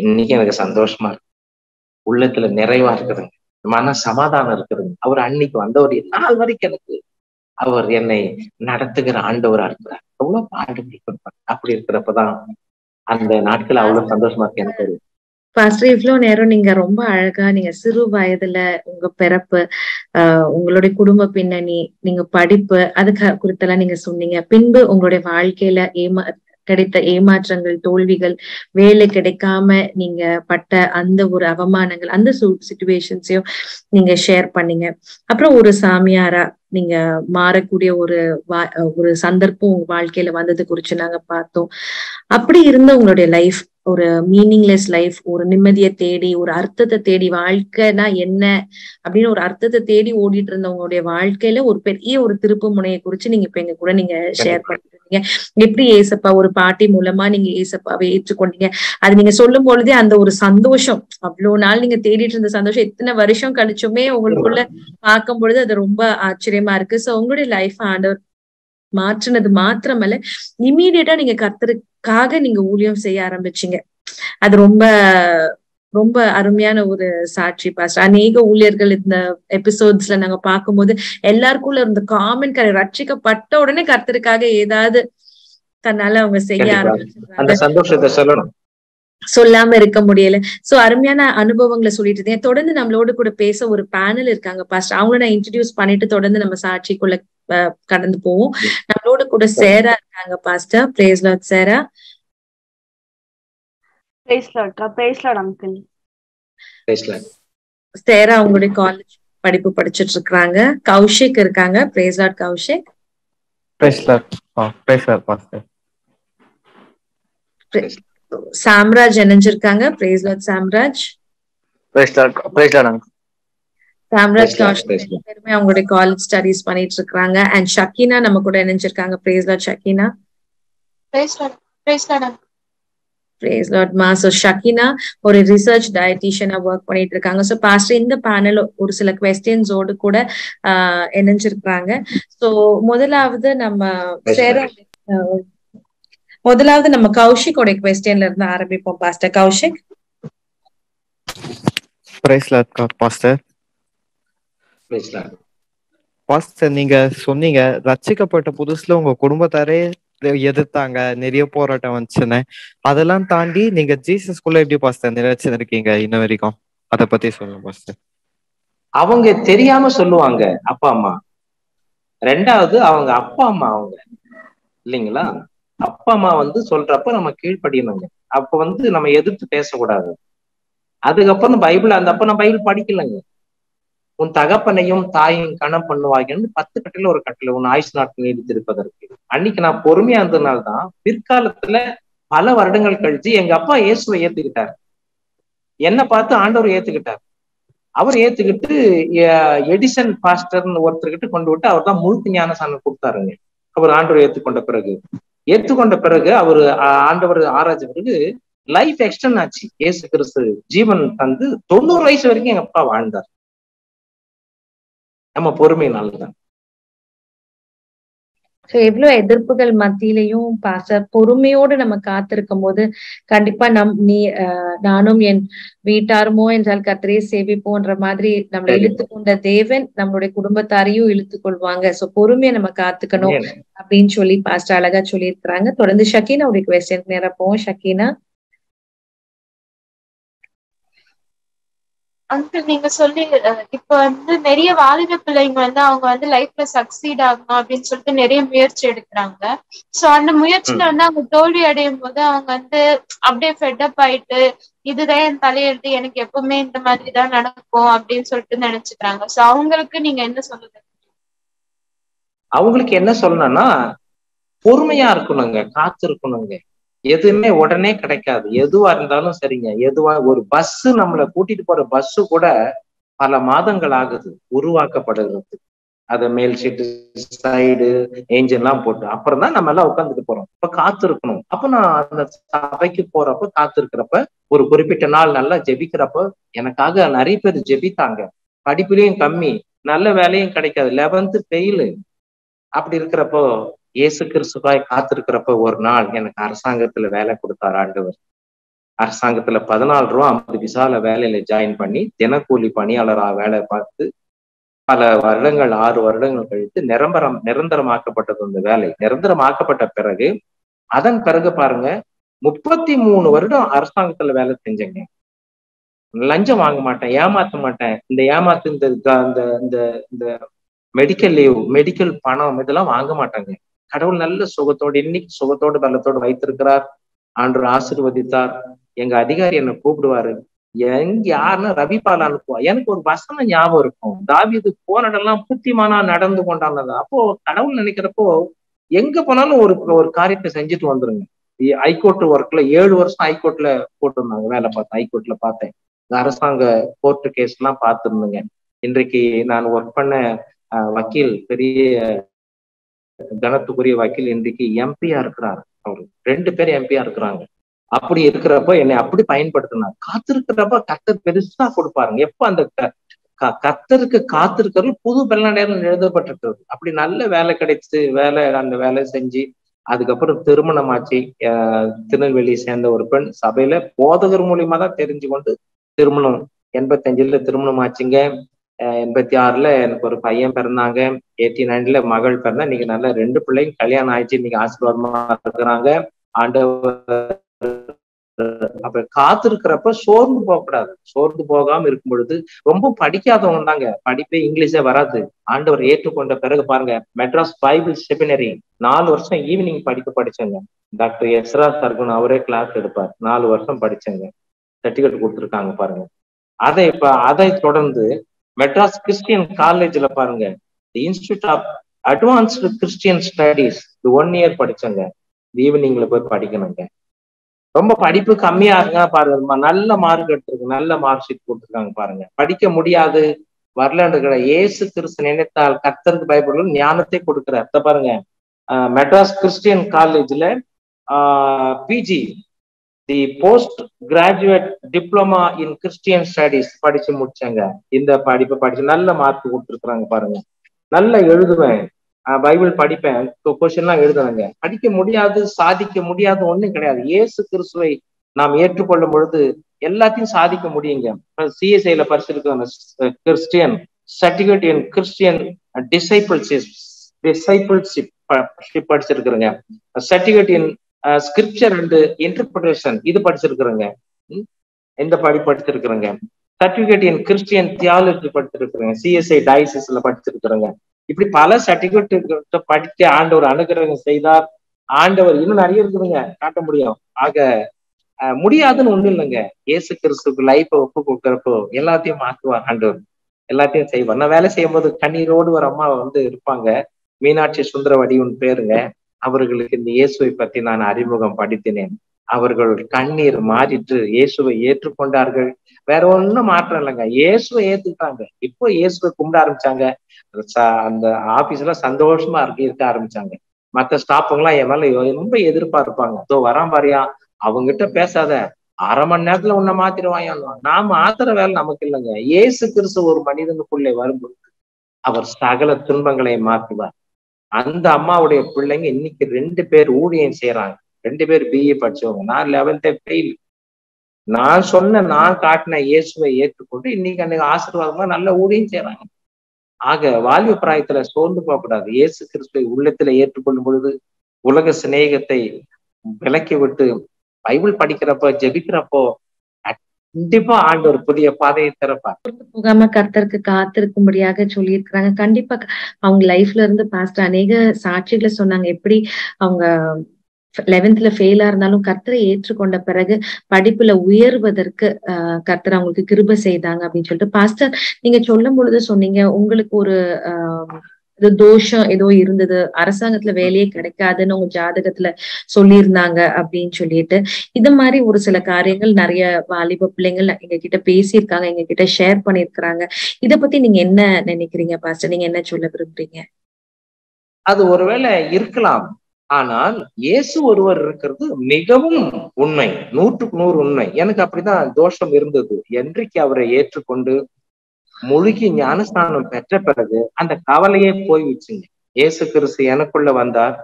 இன்னைக்கு எனக்கு சந்தோஷமா இருக்கு, உள்ளத்துல நிறைவா இருக்குதுங்க, மன சமாதானம் இருக்குதுங்க. அவர் அன்னைக்கு வந்தவர் நாள் வரைக்கும் எனக்கு அவர் என்னை நடத்துகிற ஆண்டவரா இருக்கிறார். எவ்வளவு பாடுகள் கொடுப்பார். அப்படி இருக்கிறப்பதான் அந்த நாட்கள் அவ்வளவு சந்தோஷமா இருக்கு எனக்கு. பாஸ்டர், இவ்வளவு நேரம் நீங்க ரொம்ப அழகா நீங்க சிறு வயதுல உங்க பிறப்பு, உங்களுடைய குடும்ப பின்னணி, நீங்க படிப்பு, அதுக்கு குறித்தெல்லாம் நீங்க சொன்னீங்க. பின்பு உங்களுடைய வாழ்க்கையில கிடைத்த ஏமாற்றங்கள், தோல்விகள், வேலை கிடைக்காம நீங்க பட்ட அந்த ஒரு அவமானங்கள், அந்த சிச்சுவேஷன்ஸையும் நீங்க ஷேர் பண்ணீங்க. அப்புறம் ஒரு சாமியாரா நீங்க மாறக்கூடிய ஒரு சந்தர்ப்பம் உங்க வாழ்க்கையில வந்தது குறிச்சு நாங்க பார்த்தோம். அப்படி இருந்த உங்களுடைய லைஃப், ஒரு மீனிங்லெஸ் லைஃப், ஒரு நிம்மதியை தேடி, ஒரு அர்த்தத்தை தேடி, வாழ்க்கைனா என்ன அப்படின்னு ஒரு அர்த்தத்தை தேடி ஓடிட்டு இருந்தவங்களுடைய வாழ்க்கையில ஒரு பெரிய ஒரு திருப்பு முனையை குறிச்சு நீங்க இப்ப எங்க கூட நீங்க ஷேர் பண்ணிருக்கீங்க. எப்படி ஏசப்பா ஒரு பாட்டி மூலமா நீங்க ஏசப்பாவை ஏற்றுக்கொண்டீங்க. அது நீங்க சொல்லும் பொழுதே அந்த ஒரு சந்தோஷம், அவ்வளவு நாள் நீங்க தேடிட்டு இருந்த சந்தோஷம் இத்தனை வருஷம் கழிச்சுமே உங்களுக்குள்ள பார்க்கும் பொழுது அது ரொம்ப ஆச்சரியமா இருக்கு. சோ உங்களுடைய லைஃப் ஆண்டவர் மாற்றினது மாத்திரமல்ல, இமீடியட்டா நீங்க கர்த்தருக்காக நீங்க ஊழியம் செய்ய ஆரம்பிச்சீங்க. அது ரொம்ப ரொம்ப அருமையான ஒரு சாட்சி பாஸ்டர். அநேக ஊழியர்கள் இந்த எபிசோட்ஸ்ல நாங்க பார்க்கும்போது எல்லாருக்குள்ள இருந்த காமன் கரை, ரட்சிக்கப்பட்ட உடனே கர்த்தருக்காக ஏதாவது தன்னால அவங்க செய்ய ஆரம்பிச்சிருக்காங்க, சொல்லாம இருக்க முடியல. சோ அருமையான அனுபவங்களை சொல்லிட்டு இருந்தேன். தொடர்ந்து நம்மளோடு கூட பேச ஒரு பேனல் இருக்காங்க பாஸ்டர். அவங்கள நான் இன்ட்ரடியூஸ் பண்ணிட்டு தொடர்ந்து நம்ம சாட்சிக்குள்ள கடந்து போவோம். நம்மளோட கூட சேரா இருக்காங்க pastor. Praise Lord Sarah. Praise Lord கா. Praise Lord uncle. Praise Lord Sarah. அவங்களுடைய காலேஜ் படிப்பு படிச்சிட்டு இருக்காங்க. கௌஷிக் இருக்காங்க. Praise Lord Kaushik. Praise Lord. Praise Lord pastor. Samraj இணைஞ்சிருக்காங்க. Praise Lord Samraj. Praise Lord. Praise Lord uncle. Samraj Kaushik அவங்களுடைய காலேஜ் ஸ்டடிஸ் பண்ணிட்டு இருக்காங்க. அண்ட் ஷக்கீனா நம்ம கூட இணைஞ்சிருக்காங்க. Praise Lord Shakeena. Praise Lord. Praise Lord. Praise Lord மா. சோ ஷக்கீனா ஒரு ரிசர்ச் டயட்டிஷியனா வர்க் பண்ணிட்டு இருக்காங்க. சோ பாஸ்டர், இந்த பேனல் ஒரு சில குவெஸ்டியன்ஸோடு கூட இணைஞ்சிருக்காங்க. சோ முதலாவது நம்ம கௌஷிக்கோட குவெஸ்டியன்ல இருந்து ஆரம்பிப்போம் pastor. Kaushik. Praise Lord pastor. Pastor, நீங்க சொன்னீங்க ரட்சிக்கப்பட்ட புதுசுல உங்க குடும்பத்தாரே எதிர்த்தாங்க, நிறைய போராட்டம் வந்துச்சுன்னு. அதெல்லாம் தாண்டி நீங்க ஜீசஸ்குள்ள எப்படி பாஸ்டர் நிறைவேச்சு இருக்கீங்க இன்ன வரைக்கும், அத பத்தி சொல்லுங்க பாஸ்டர். அவங்க தெரியாம சொல்லுவாங்க அப்பா அம்மா. ரெண்டாவது அவங்க அப்பா அம்மா, அவங்க இல்லைங்களா, அப்பா அம்மா வந்து சொல்றப்ப நம்ம கீழ்படியணுங்க. அப்ப வந்து நம்ம எதிர்த்து பேசக்கூடாது. அதுக்கப்புறம் பைபிள், அந்த அப்ப நான் பைபிள் படிக்கலங்க. உன் தகப்பனையும் தாயும் கணம் பண்ணுவாங்கன்னு 10 கட்டளை ஒரு கட்டளை, உன் ஆயுஷ் நாட்டு நீடித்திருப்பதற்கு. அன்னைக்கு நான் பொறுமையா இருந்ததுனால்தான் பிற்காலத்துல பல வருடங்கள் கழிச்சு எங்க அப்பா இயேசுவை ஏத்துக்கிட்டாரு. என்னை பார்த்து ஆண்டவர் ஏத்துக்கிட்டார். அவர் ஏத்துக்கிட்டு எடிசன் பாஸ்டர்னு ஒருத்தர்கிட்ட கொண்டு விட்டு அவர் தான் முழுக்க ஞானசானம் கொடுத்தாருங்க. அவர் ஆண்டவர் ஏத்துக்கொண்ட பிறகு அவர் ஆண்டவர் ஆராய்ச்சி பிறகு லைஃப் எக்ஸ்டன் ஆச்சு. இயேசு கிறிஸ்து ஜீவன் தந்து 90 வயசு வரைக்கும் எங்க அப்பா வாழ்ந்தார். நம்ம பொறுமையினால்தான். எவ்வளவு எதிர்ப்புகள் மத்தியிலையும் பாச பொறுமையோடு நம்ம காத்திருக்கும் போது கண்டிப்பா நானும் என் வீட்டாருமோ என்றால் கர்த்தரையே சேவிப்போன்ற மாதிரி நம்மளை இழுத்துக்கொண்ட தேவன் நம்மளுடைய குடும்பத்தாரையும் இழுத்து கொள்வாங்க. சோ பொறுமையை நம்ம காத்துக்கணும் அப்படின்னு சொல்லி பாஸ்டர் அழகா சொல்லி இருக்கிறாங்க. தொடர்ந்து ஷக்கீனா உடைய குவெஸ்டின் நிரப்போம். ஷக்கீனா. அங்கிள், நீங்க சொல்லி இப்ப வந்து நிறைய வாலிப பிள்ளைங்க வந்து அவங்க வந்து லைஃப்ல சக்சீட் ஆகணும் அப்படின்னு சொல்லிட்டு நிறைய முயற்சி எடுக்கிறாங்க. சோ அந்த முயற்சியில வந்து அவங்க தோல்வி அடையும் போது அவங்க வந்து அப்படியே ஃபெட்டப் ஆயிட்டு இதுதான் என் தலையெழுத்து, எனக்கு எப்பவுமே இந்த மாதிரிதான் நடக்கும் அப்படின்னு சொல்லிட்டு நினைச்சுக்கிறாங்க. சோ அவங்களுக்கு நீங்க என்ன சொல்லுங்க? அவங்களுக்கு என்ன சொல்லணும்னா பொறுமையா இருக்கணுங்க, காத்திருக்கணுங்க. எதுவுமே உடனே கிடைக்காது. எதுவா இருந்தாலும் சரிங்க, எதுவா ஒரு பஸ் நம்மளை கூட்டிட்டு போற பஸ்ஸு கூட பல மாதங்கள் ஆகுது உருவாக்கப்படுகிறது. அதை மேல் சீட்டு சைடு என்ஜின்லாம் போட்டு அப்புறம் தான் நம்ம எல்லாம் உட்காந்துட்டு போறோம். அப்ப காத்திருக்கணும். அப்ப நான் அந்த சபைக்கு போறப்ப காத்திருக்கிறப்ப ஒரு குறிப்பிட்ட நாள் நல்லா ஜெபிக்கிறப்ப எனக்காக நிறைய பேர் ஜெபித்தாங்க. படிப்புலையும் கம்மி, நல்ல வேலையும் கிடைக்காது, 11th ஃபெயிலு. அப்படி இருக்கிறப்போ இயேசு கிறிஸ்துவாய் காத்திருக்கிறப்ப ஒரு நாள் எனக்கு அரசாங்கத்துல வேலை கொடுத்தார் ஆண்டவர். அரசாங்கத்துல 14 ரூபா 50 பைசால வேலையில ஜாயின் பண்ணி தினக்கூலி பணியாளராக வேலை பார்த்து பல வருடங்கள், 6 வருடங்கள் கழித்து நிரந்தரமாக்கப்பட்டது அந்த வேலை. நிரந்தரமாக்கப்பட்ட பிறகு அதன் பிறகு பாருங்க 33 வருடம் அரசாங்கத்துல வேலை செஞ்சேங்க. லஞ்சம் வாங்க மாட்டேன், ஏமாத்த மாட்டேன். இந்த ஏமாத்து இந்த மெடிக்கல் லீவ், மெடிக்கல் பணம் இதெல்லாம் வாங்க மாட்டாங்க. கடவுள் நல்ல சுகத்தோடு இன்னைக்கு சுகத்தோடு பலத்தோடு வைத்திருக்கிறார். ஆண்டவர் ஆசீர்வதித்தார். எங்க அதிகாரி என்னை கூப்பிடுவாரு, எங்க யாருன்னா ரவி பால் அனுப்புவா. எனக்கு ஒரு வசனம் ஞாபகம் இருக்கும், தாவீது போன இடம்லாம் புத்திமானா நடந்து கொண்டானது. அப்போ கடவுள் நினைக்கிறப்போ எங்க போனாலும் ஒரு காரியத்தை செஞ்சுட்டு வந்துருங்க. ஹைகோர்ட் ஒர்க்ல 7 வருஷம் ஹைகோர்ட்ல போட்டிருந்தாங்க, வேலை பார்த்தேன். ஹைகோர்ட்ல பார்த்தேன், அரசாங்க கோர்ட்டு கேஸ் எல்லாம் பார்த்துருந்தேங்க. இன்றைக்கு நான் ஒர்க் பண்ண வக்கீல், பெரிய கனத்துக்குரிய வக்கீல், இன்றைக்கு எம்பியா இருக்கிறாரு. அவரு 2 பேர் எம்பியா இருக்கிறாங்க. அப்படி இருக்கிறப்ப என்னை அப்படி பயன்படுத்தினார். காத்திருக்கிறப்ப கத்தர் பெருசா கொடுப்பாருங்க. எப்ப அந்த கத்தருக்கு காத்திருக்கிறது புது பலனடையல் எழுதப்பட்டிருக்கிறது. அப்படி நல்ல வேலை கிடைச்சு, அந்த வேலை செஞ்சு அதுக்கப்புறம் திருமணம் ஆச்சு. திருநெல்வேலியை சேர்ந்த ஒரு பெண், சபையில போதகர் மூலியமா தான் தெரிஞ்சு கொண்டு திருமணம் 85ல திருமணம் ஆச்சுங்க. 86ல எனக்கு ஒரு பையன் பிறந்தாங்க. 89ல மகள் பிறந்தா. இன்னைக்கு நல்லா 2 பிள்ளைங்க கல்யாணம் ஆயிடுச்சு. இன்னைக்கு ஆசீர்வாதமா இருக்கிறாங்க. ஆண்டவர் அப்ப காத்திருக்கிறப்ப சோர்ந்து போகக்கூடாது. சோர்ந்து போகாம இருக்கும் பொழுது, ரொம்ப படிக்காதவங்க தாங்க, படிப்பே இங்கிலீஷே வராது. ஆண்டவர் ஏற்றுக்கொண்ட பிறகு பாருங்க, மெட்ராஸ் பைபிள் செமினரி 4 வருஷம் ஈவினிங் படிப்பு படிச்சேங்க. டாக்டர் எஸ்ரா சர்குன் அவரே கிளாஸ் எடுப்பார். 4 வருஷம் படிச்சேங்க, சர்டிபிகேட் கொடுத்துருக்காங்க பாருங்க. அதை தொடர்ந்து மெட்ராஸ் கிறிஸ்டியன் காலேஜ்ல பாருங்க, the institute of advanced Christian studies 1 year படிச்சேங்க. ஈவினிங்ல போய் படிக்கணுங்க. ரொம்ப படிப்பு கம்மியா இருக்குன்னா பாருங்க, நல்ல மார்க் எடுத்துருக்கு, நல்ல மார்க் ஷீட் போட்டிருக்காங்க பாருங்க. படிக்க முடியாது வரலன்னு கூட இயேசு கிறிஸ்து நினைத்தால் கர்த்தருக்கு பயப்படுகிற ஞானத்தை கொடுக்கிறார். அத பாருங்க, மெட்ராஸ் கிறிஸ்டியன் காலேஜ்ல PG, the post graduate diploma in Christian studies படிச்சு முடிச்சாங்க. இந்த படிப்பை படிச்சு நல்ல மார்க் கொடுத்துருக்குறாங்க பாருங்க. நல்லா எழுதுவேன், பைபிள் படிப்பேன், கொஸ்டின்லாம் எழுதுறாங்க. படிக்க முடியாது, சாதிக்க முடியாது, ஒன்றும் கிடையாது. இயேசு கிறிஸ்துவை நாம் ஏற்றுக்கொள்ளும் பொழுது எல்லாத்தையும் சாதிக்க முடியுங்க. சிஎஸ்ஐல படிச்சிருக்க Christian certificate in Christian discipleship படிச்சிருக்கிறேங்க. Certificate in scripture and interpretation இது படிச்சிருக்கிறேங்க. இந்த படிப்பு படிச்சிருக்கிறேங்க. சர்டிபிகேட் இன் கிறிஸ்டியன் தியாலஜி படிச்சிருக்கிறேங்க. சிஎஸ்ஐ டயசிஸ்ல படிச்சிருக்கிறேங்க. இப்படி பல சர்டிபிகேட் படிக்க ஆண்டவர் அனுகிரகம் செய்தார். ஆண்டவர் இன்னும் நிறைய இருக்குதுங்க, காட்ட முடியும். ஆக முடியாதுன்னு ஒண்ணும் இல்லைங்க. இயேசு கிறிஸ்துக்கு லைஃபை ஒப்பு கொடுக்குறப்போ எல்லாத்தையும் மாற்றுவார் ஆண்டவர், எல்லாத்தையும் செய்வார். நான் வேலை செய்யும் போது கண்ணீரோடு ஒரு அம்மா இருப்பாங்க, மீனாட்சி சுந்தரவடின்னு பேருங்க. அவர்களுக்கு இந்த இயேசுவை பத்தி நான் அறிமுகம் படித்தினேன். அவர்கள் கண்ணீர் மாறிட்டு இயேசுவை ஏற்றுக்கொண்டார்கள். வேற ஒன்றும் மாற்றம் இல்லைங்க, இயேசுவை ஏத்துக்கிட்டாங்க. இப்போ இயேசுவை கும்பிட ஆரம்பிச்சாங்க. அந்த ஆபீஸ்ல சந்தோஷமா இருக்க ஆரம்பிச்சாங்க. மற்ற ஸ்டாஃபுங்களாம் என் மேல ரொம்ப எதிர்ப்பா இருப்பாங்க. தோ வரான் பாரியா, அவங்ககிட்ட பேசாத, அரை மணி நேரத்துல உன்னை மாத்திடுவாங்க. நாம ஆத்துற வேலை நமக்கு இல்லைங்க. இயேசு கிறிஸ்து ஒரு மனிதனுக்குள்ளே வரும்போது அவர் சகல துன்பங்களை மாற்றுவார். அந்த அம்மாவுடைய பிள்ளைங்க இன்னைக்கு 2 பேர் ஊழியம் செய்யறாங்க. 2 பேர் பிஏ படிச்சவங்க. நான் 11th ஃபெயில். நான் சொன்ன, நான் காட்டின இயேசுவை ஏற்றுக்கொண்டு இன்னைக்கு அன்னைக்கு ஆசீர்வாதமா நல்ல ஊழியம் செய்யறாங்க. ஆக வால்ய பிராயத்துல சோர்ந்து போகக்கூடாது. இயேசு கிறிஸ்துவை உள்ளத்துல ஏற்றுக்கொள்ளும் பொழுது உலக சிநேகத்தை விலக்கி விட்டு பைபிள் படிக்கிறப்போ ஜெபிக்கிறப்போ கண்டிப்பா ஆண்டவர் புதிய பாதையை திறப்பார். போகாம கர்த்தருக்கு காத்திருக்கும்படியாக சொல்லியிருக்கிறாங்க. கண்டிப்பா அவங்க லைஃப்ல இருந்து பாஸ்டர் அநேக சாட்சிகளை சொன்னாங்க. எப்படி அவங்க 11th ஃபெயிலா இருந்தாலும் கர்த்தரை ஏற்றுக்கொண்ட பிறகு படிப்புல உயர்வதற்கு கர்த்தர் அவங்களுக்கு கிருபை செய்தாங்க அப்படின்னு சொல்லிட்டு பாஸ்டர் நீங்க சொல்லும் பொழுது சொன்னீங்க. உங்களுக்கு ஒரு The dosha edo irundha the Arasangatla Vele Kadaka no Jadagatla Solir Nanga Abdin Chulita. Ida Mari Ursalakariangal Naria Vali Plingal in a kita pacey kang and get a share panit kranga. Ida putting in a passing and a chula bring. Ada Urvela Yirkalam Anal Yesu Urva Megavum Unai Nutuk Nur Unai Yanakaprina Dosha Mirundadu Yendri Kavra Yetu Kondu. Muliki Yanasana Petra Parade and the Kavale Poiching. Yes, Yanakula Vandar,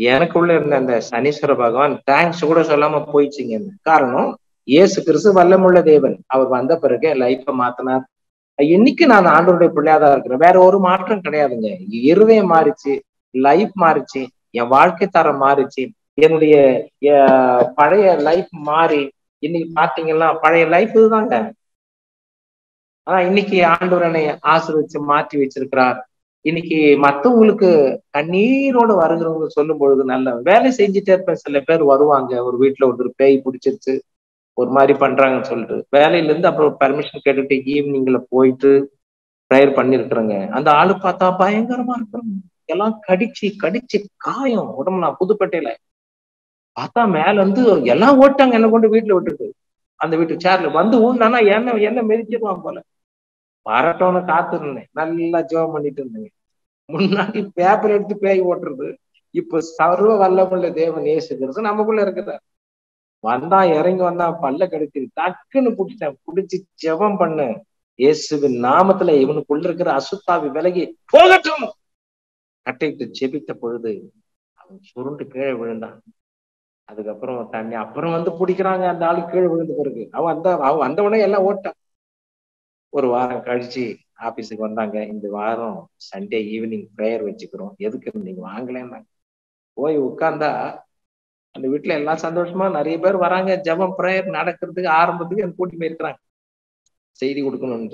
Yanakula and the Sanishara Bagan, thanks Shoda Salama Poiching and Karno. Yes, Kursa Valamula Devan, our Vanda Parade, Life Matana, a unique and an under the Pulada, Gravar or Martin Kadavane, Yirve Marici, Life Marici, Yavarketara Marici, Yenri Pare Life Mari, Yeni Patingala, Pare Life Uganda. Iniki Andorane Asru Mati Vichra, Iniki Matulk, Kaniro Vargo Soluburganala, various agitated Pesaleper Varuanga or Wheatload, Pay Pudichets or Mari Pandrang Soldier. Valley Linda permission catered evening poetry, prayer Pandir Kranga, and the Alupata Payangar Markram, Yala Kadichi, Kadichi Kayo, Odamana Pudupatela Pata Malandu, Yala Watang and about the Wheatload. And the way to Charlie, one the wound, Nana Yana Yana Medicampola. Paratona Catherine, Nalla Germany to me. Munaki evaporate the pay water. You put Saru Valamula Dev and Ace, there's an Amapula. Wanda Yaringana Palakari, that can put them, put it Javan Pana. Yes, with Namatala, even Pulaka Asuta, Velagi, Pogatum. I take the Chepita Purde. I'm sure to care Veranda. At the Gapro Tanya, Puran the Pudikrang and Dalkir will the Burger. I wonder how Andona Yella water. Urwara Kadichi, happy Segondanga in the Varo, Sunday evening prayer with Chikro, Yedukin, Wangland. Why Ukanda and the Whitley Las Andersman, a river, Varanga, Javan prayer, Nadakar, the arm of the and put me drunk. Say the Udkun.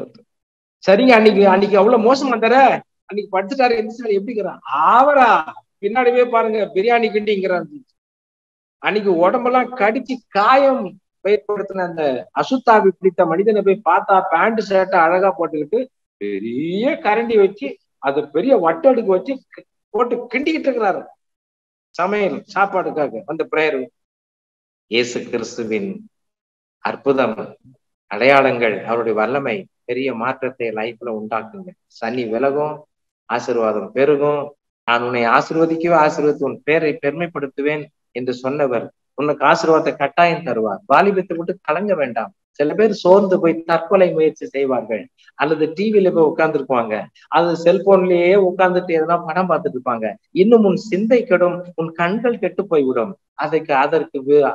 Sari and Nikaula, most of the and particular inside Epigra. Avara, Pinadi Paranga, Biryani Kinding. And if you watermelon, Kadiki Kayam, Payperton and the Asuta, we put the Madina Bay Pata, Pant Sata, Araga Potilke, very currently which are the very water to go to Kindi Tagar, Samail, Sapataka, on the prayer. Yes, Kirsuvin, Arpudam, Alayalangal, Audi Valamai, very a martyr, life long talking, Sunny Velago, Asarwadam Perugo, Anune Asruki, Asrutun, Peri, Permi Putuin. In the Sunnaver, Unakasro, the Kata in Tarva, Bali with the wood Kalanga Venda, Celeber sold the way Tarkola mates is Avargan, under the TV level Kandrapanga, other cell phone lay Ukan the Terra Panamatapanga, Inumun Sindai Kadum, Unkandal Ketupayudum, as a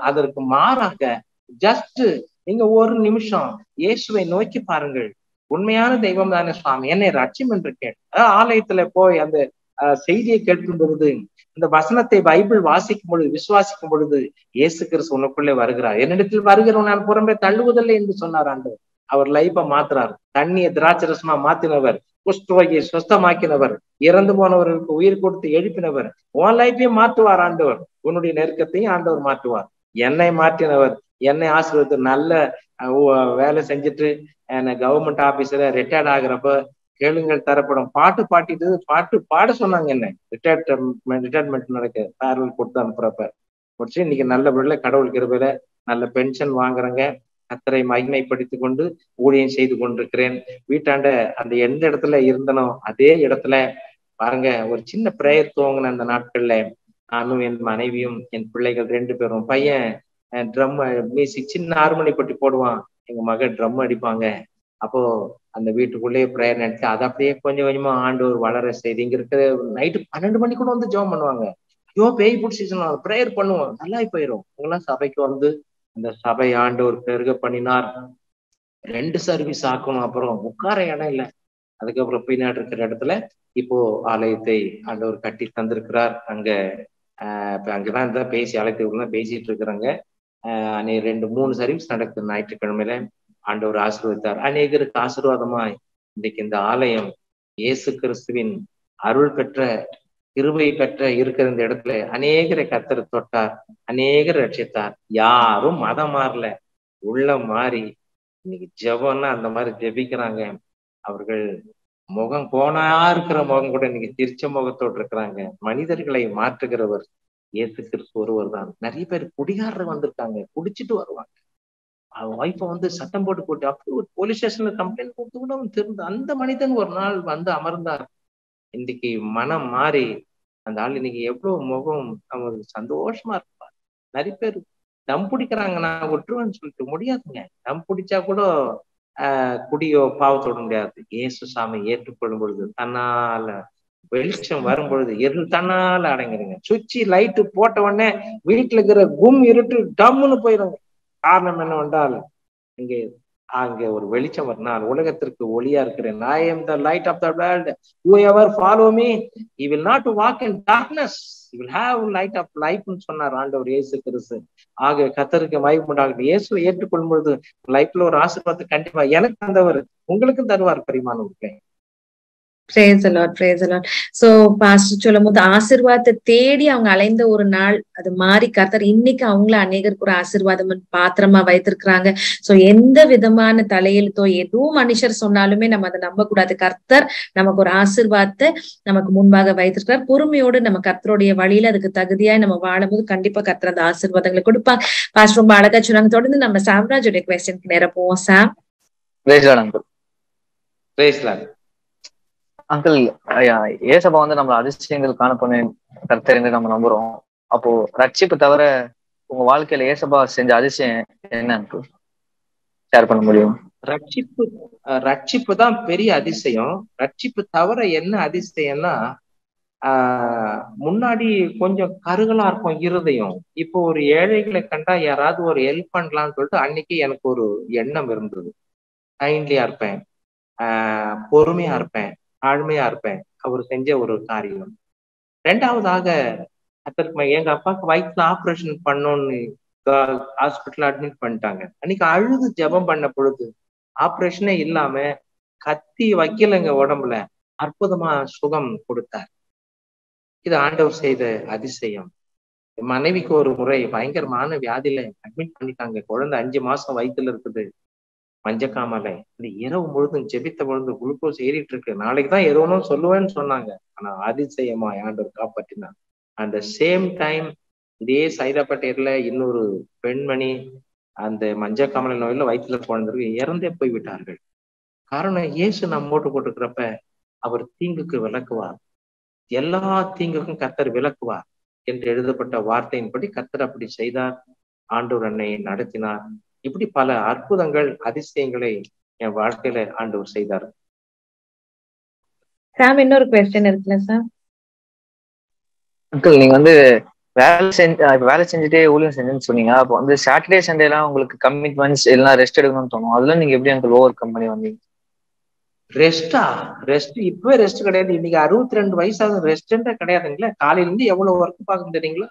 other Kumaraga, just in a war Nimsham, Yeshua Noki Parangal, Unmayana Devam than a Swami, and a Rachim cricket, all eight lepoi and the Sadia Ketum. The Basanate Bible Vasik Mudu, Viswasik Mudu, Yesaker Sonopole Vargra, and a little Vargaron and Purambe Talu in the Sonaranda, our life of Matra, Tani Dracharasma Matinover, Kustoye, Sosta Makinover, Yerandamon or Weir Kurt the Edipinover, one life in Matua Randor, Unudi Nerkati and or Matua, Yana Martinover, Yana Aswad, Nalla, Valas Engetry, and a government officer, a retired agrapper. Kellingal Tarapodam part to party to part to Padasonangan, retirement parallel put them proper. But she Nala Brilla, Kadol Gerbera, Nala pension Wangaranga, Athray Magnai Patikundu, Urian Shade Gundra, wheat and the end of the Irndano, Ade Yadatla, Paranga, were chin the prayer song and the Natal Anu and Manavium in Pulagal Rendiperum Paya and drummer music chin harmony potipodwa, in Maga drummer dipanga. Apo and the way to play prayer and Kada play Ponjama and or Valara saying night Panamanikun on the Jomananga. Your pay put season or prayer Pano, Alai Pairo, Ula Sabakondu, and the Sabay and or Perga Paninar, Rend Service Akon Apro, Mukare and Ila, the cover of Pina Tricadatla, Ipo Alate and or Kati Tandrakar and Pangranda, Pacey Alakuna, Pacey Trigranga, and a rend moon service and the night Kermela. And or Asrutar, Anagar Kasru Adamai, Dikin the Alayam, Yesukraswin, Arul Petra, Irvi Petra, Irkar and the Edplay, Anagar Katar Tota, Anagar Chetar, Yarum, Adamarle, Ulla Mari, Javana, the Mari Devikrangam, our girl, முகம் போனா இருக்கிற முகம் கூட இன்னைக்கு சிரிச்ச முகத்தோடு இருக்கிறாங்க. மனிதர்களை மாற்றுகிறவர் இயேசு கிறிஸ்து ஒருவர் தான். நிறைய பேர் குடிகாரர் வந்திருக்காங்க, குடிச்சிட்டு வருவாங்க, அவன் வாய்ப்பை வந்து சட்டம் போட்டு போட்டு அப்படி ஒரு போலீஸ் ஸ்டேஷன்ல கம்ப்ளைண்ட் கொடுத்து கூட அவன் திருந்த அந்த மனிதன் ஒரு நாள் வந்து அமர்ந்தார். இன்னைக்கு மனம் மாறி அந்த ஆள் இன்னைக்கு எவ்வளவு முகம் அவருக்கு சந்தோஷமா இருப்பார். நிறைய பேர் தம் பிடிக்கிறாங்க, நான் விட்டுருவேன்னு சொல்லிட்டு முடியாதுங்க. தம் பிடிச்சா கூட குடியோ பாவத்தோட முடியாது. இயேசு சாமி ஏற்றுக்கொள்ளும் பொழுது தன்னால வெளிச்சம் வரும் பொழுது இருள் தன்னால அடங்கிடுங்க. சுவிட்சு லைட்டு போட்ட உடனே வீட்டுல இருக்கிற கும் இருட்டு டம்முன்னு போயிடுங்க. காரணம் என்னவென்றால் இங்கே அங்கே ஒரு வெளிச்சம் வரும். நான் உலகத்திற்கு ஒளியா இருக்கிறேன். I am the light of the world. Whoever follow me, he will not walk in darkness. He will have light of life ன்னு சொன்னார் ஆண்டவர் இயேசு கிறிஸ்து. ஆக கர்த்தருக்கு மகிமை உண்டாகட்டும். இயேசுவை ஏற்றுக்கொள்ளும் பொழுது லைஃப்ல ஒரு ஆசீர்வாதம் கண்டிப்பா எனக்கு தந்தவர் உங்களுக்கும் தருவார். பரிமாணம் Praise the Lord, praise the Lord. So, Pastor சொல்லும்போது ஆசீர்வாதத்தை தேடி அவங்க அலைந்த ஒரு நாள் அது மாறி கர்த்தர் இன்னைக்கு அவங்கள அநேகருக்கு ஒரு ஆசீர்வாதம் பாத்திரமா வைத்திருக்கிறாங்க. சோ எந்த விதமான தலையெழுத்தோ எதுவும் மனுஷர் சொன்னாலுமே நம்ம அதை நம்ப கூடாது. கர்த்தர் நமக்கு ஒரு ஆசீர்வாதத்தை நமக்கு முன்பாக வைத்திருக்கிறார். பொறுமையோடு நம்ம கர்த்தருடைய வழியில அதுக்கு தகுதியாய் நம்ம வாழும்போது கண்டிப்பா கர்த்தர் அந்த ஆசீர்வாதங்களை கொடுப்பாங்க. பாஸ்டர் ரொம்ப அழகா சொன்னாங்க. தொடர்ந்து நம்ம சாம்ராஜோடைய குவெஸ்டனுக்கு நேரம் போவோம். சாம் அங்கிள், ஏசப்பா வந்து நம்மள அதிசயங்கள் காணப்பண்ண கர்த்தர் என்று நம்ம நம்புறோம். அப்போ ரட்சிப்பு தவிர உங்க வாழ்க்கையில ஏசப்பா செஞ்ச அதிசயம் என்னன்னு ஷேர் பண்ண முடியும்? ரட்சிப்பு தான் பெரிய அதிசயம். ரட்சிப்பு தவிர என்ன அதிசயம்னா, முன்னாடி கொஞ்சம் கருகளா இருக்கும் இருதயம். இப்போ ஒரு ஏழைகளை கண்டா யாராவது ஒரு ஹெல்ப் பண்ணலாம்னு சொல்லிட்டு அன்னைக்கு எனக்கு ஒரு எண்ணம் இருந்தது. கைண்ட்லியா இருப்பேன், பொறுமையா இருப்பேன், ஆழ்மையா இருப்பேன். அவர் செஞ்ச ஒரு காரியம். ரெண்டாவதாக எங்க அப்பாவுக்கு வயிற்றுல ஆப்ரேஷன் பண்ணோம்னு ஹாஸ்பிட்டல் அட்மிட் பண்ணிட்டாங்க. அன்னைக்கு அழுது ஜபம் பண்ண பொழுது ஆப்ரேஷனே இல்லாம கத்தி வைக்கலங்க உடம்புல அற்புதமா சுகம் கொடுத்தார். இது ஆண்டவர் செய்த அதிசயம். மனைவிக்கு ஒரு முறை பயங்கரமான வியாதியில அட்மிட் பண்ணிட்டாங்க. குழந்தை 5 மாசம் வயிற்றுல இருக்குது, மஞ்சக்காமலை. இந்த இரவு முழுதும் ஜெபித்த பொழுது குளுக்கோஸ் ஏறிட்டு இருக்கு, நாளைக்கு தான் ஏதோ ஒன்றும் சொல்லுவேன்னு சொன்னாங்க. ஆனா அதிசயமா ஆண்டவர் காப்பாற்றினார். அந்த சேம் டைம் இதே சைதாப்பேட்டையில இன்னொரு பெண்மணி அந்த மஞ்சக்காமலை நோயில வயிற்றுல குழந்தைக்கு இறந்தே போய் விட்டார்கள். காரணம், இயேசு நம்ம மூட்டு போட்டுக்கிறப்ப அவர் தீங்குக்கு விளக்குவார், எல்லா தீங்குக்கும் கர்த்தர் விளக்குவார் என்று எழுதப்பட்ட வார்த்தையின்படி கர்த்தர் அப்படி செய்தார். ஆண்டவர் என்னை நடத்தினார். இப்படி பல அற்புதங்கள் அதிசயங்களை என் வாழ்க்கையில ஆண்டவர் செய்தார். சாம், இன்னொரு குவெஸ்டின் இருக்குல்ல சார்? அங்கிள், நீங்க வந்து வேலை செஞ்சுட்டே ஊழியம் செஞ்சேன்னு சொன்னீங்க. அப்போ வந்து சாட்டர்டே சண்டே எல்லாம் உங்களுக்கு கமிட்மெண்ட்ஸ் எல்லாம் ரெஸ்ட் எடுக்கணும்னு தோணும். அதெல்லாம் நீங்க எப்படி அங்கிள் ஓவர் கம் பண்ணி வந்தீங்க? ரெஸ்ட் இப்பவே ரெஸ்ட் கிடையாது. இன்னைக்கு 62 வயசாக ரெஸ்டே கிடையாதுங்களா? காலையில இருந்து எவ்வளவு ஒர்க் பார்க்க தெரியுங்களா?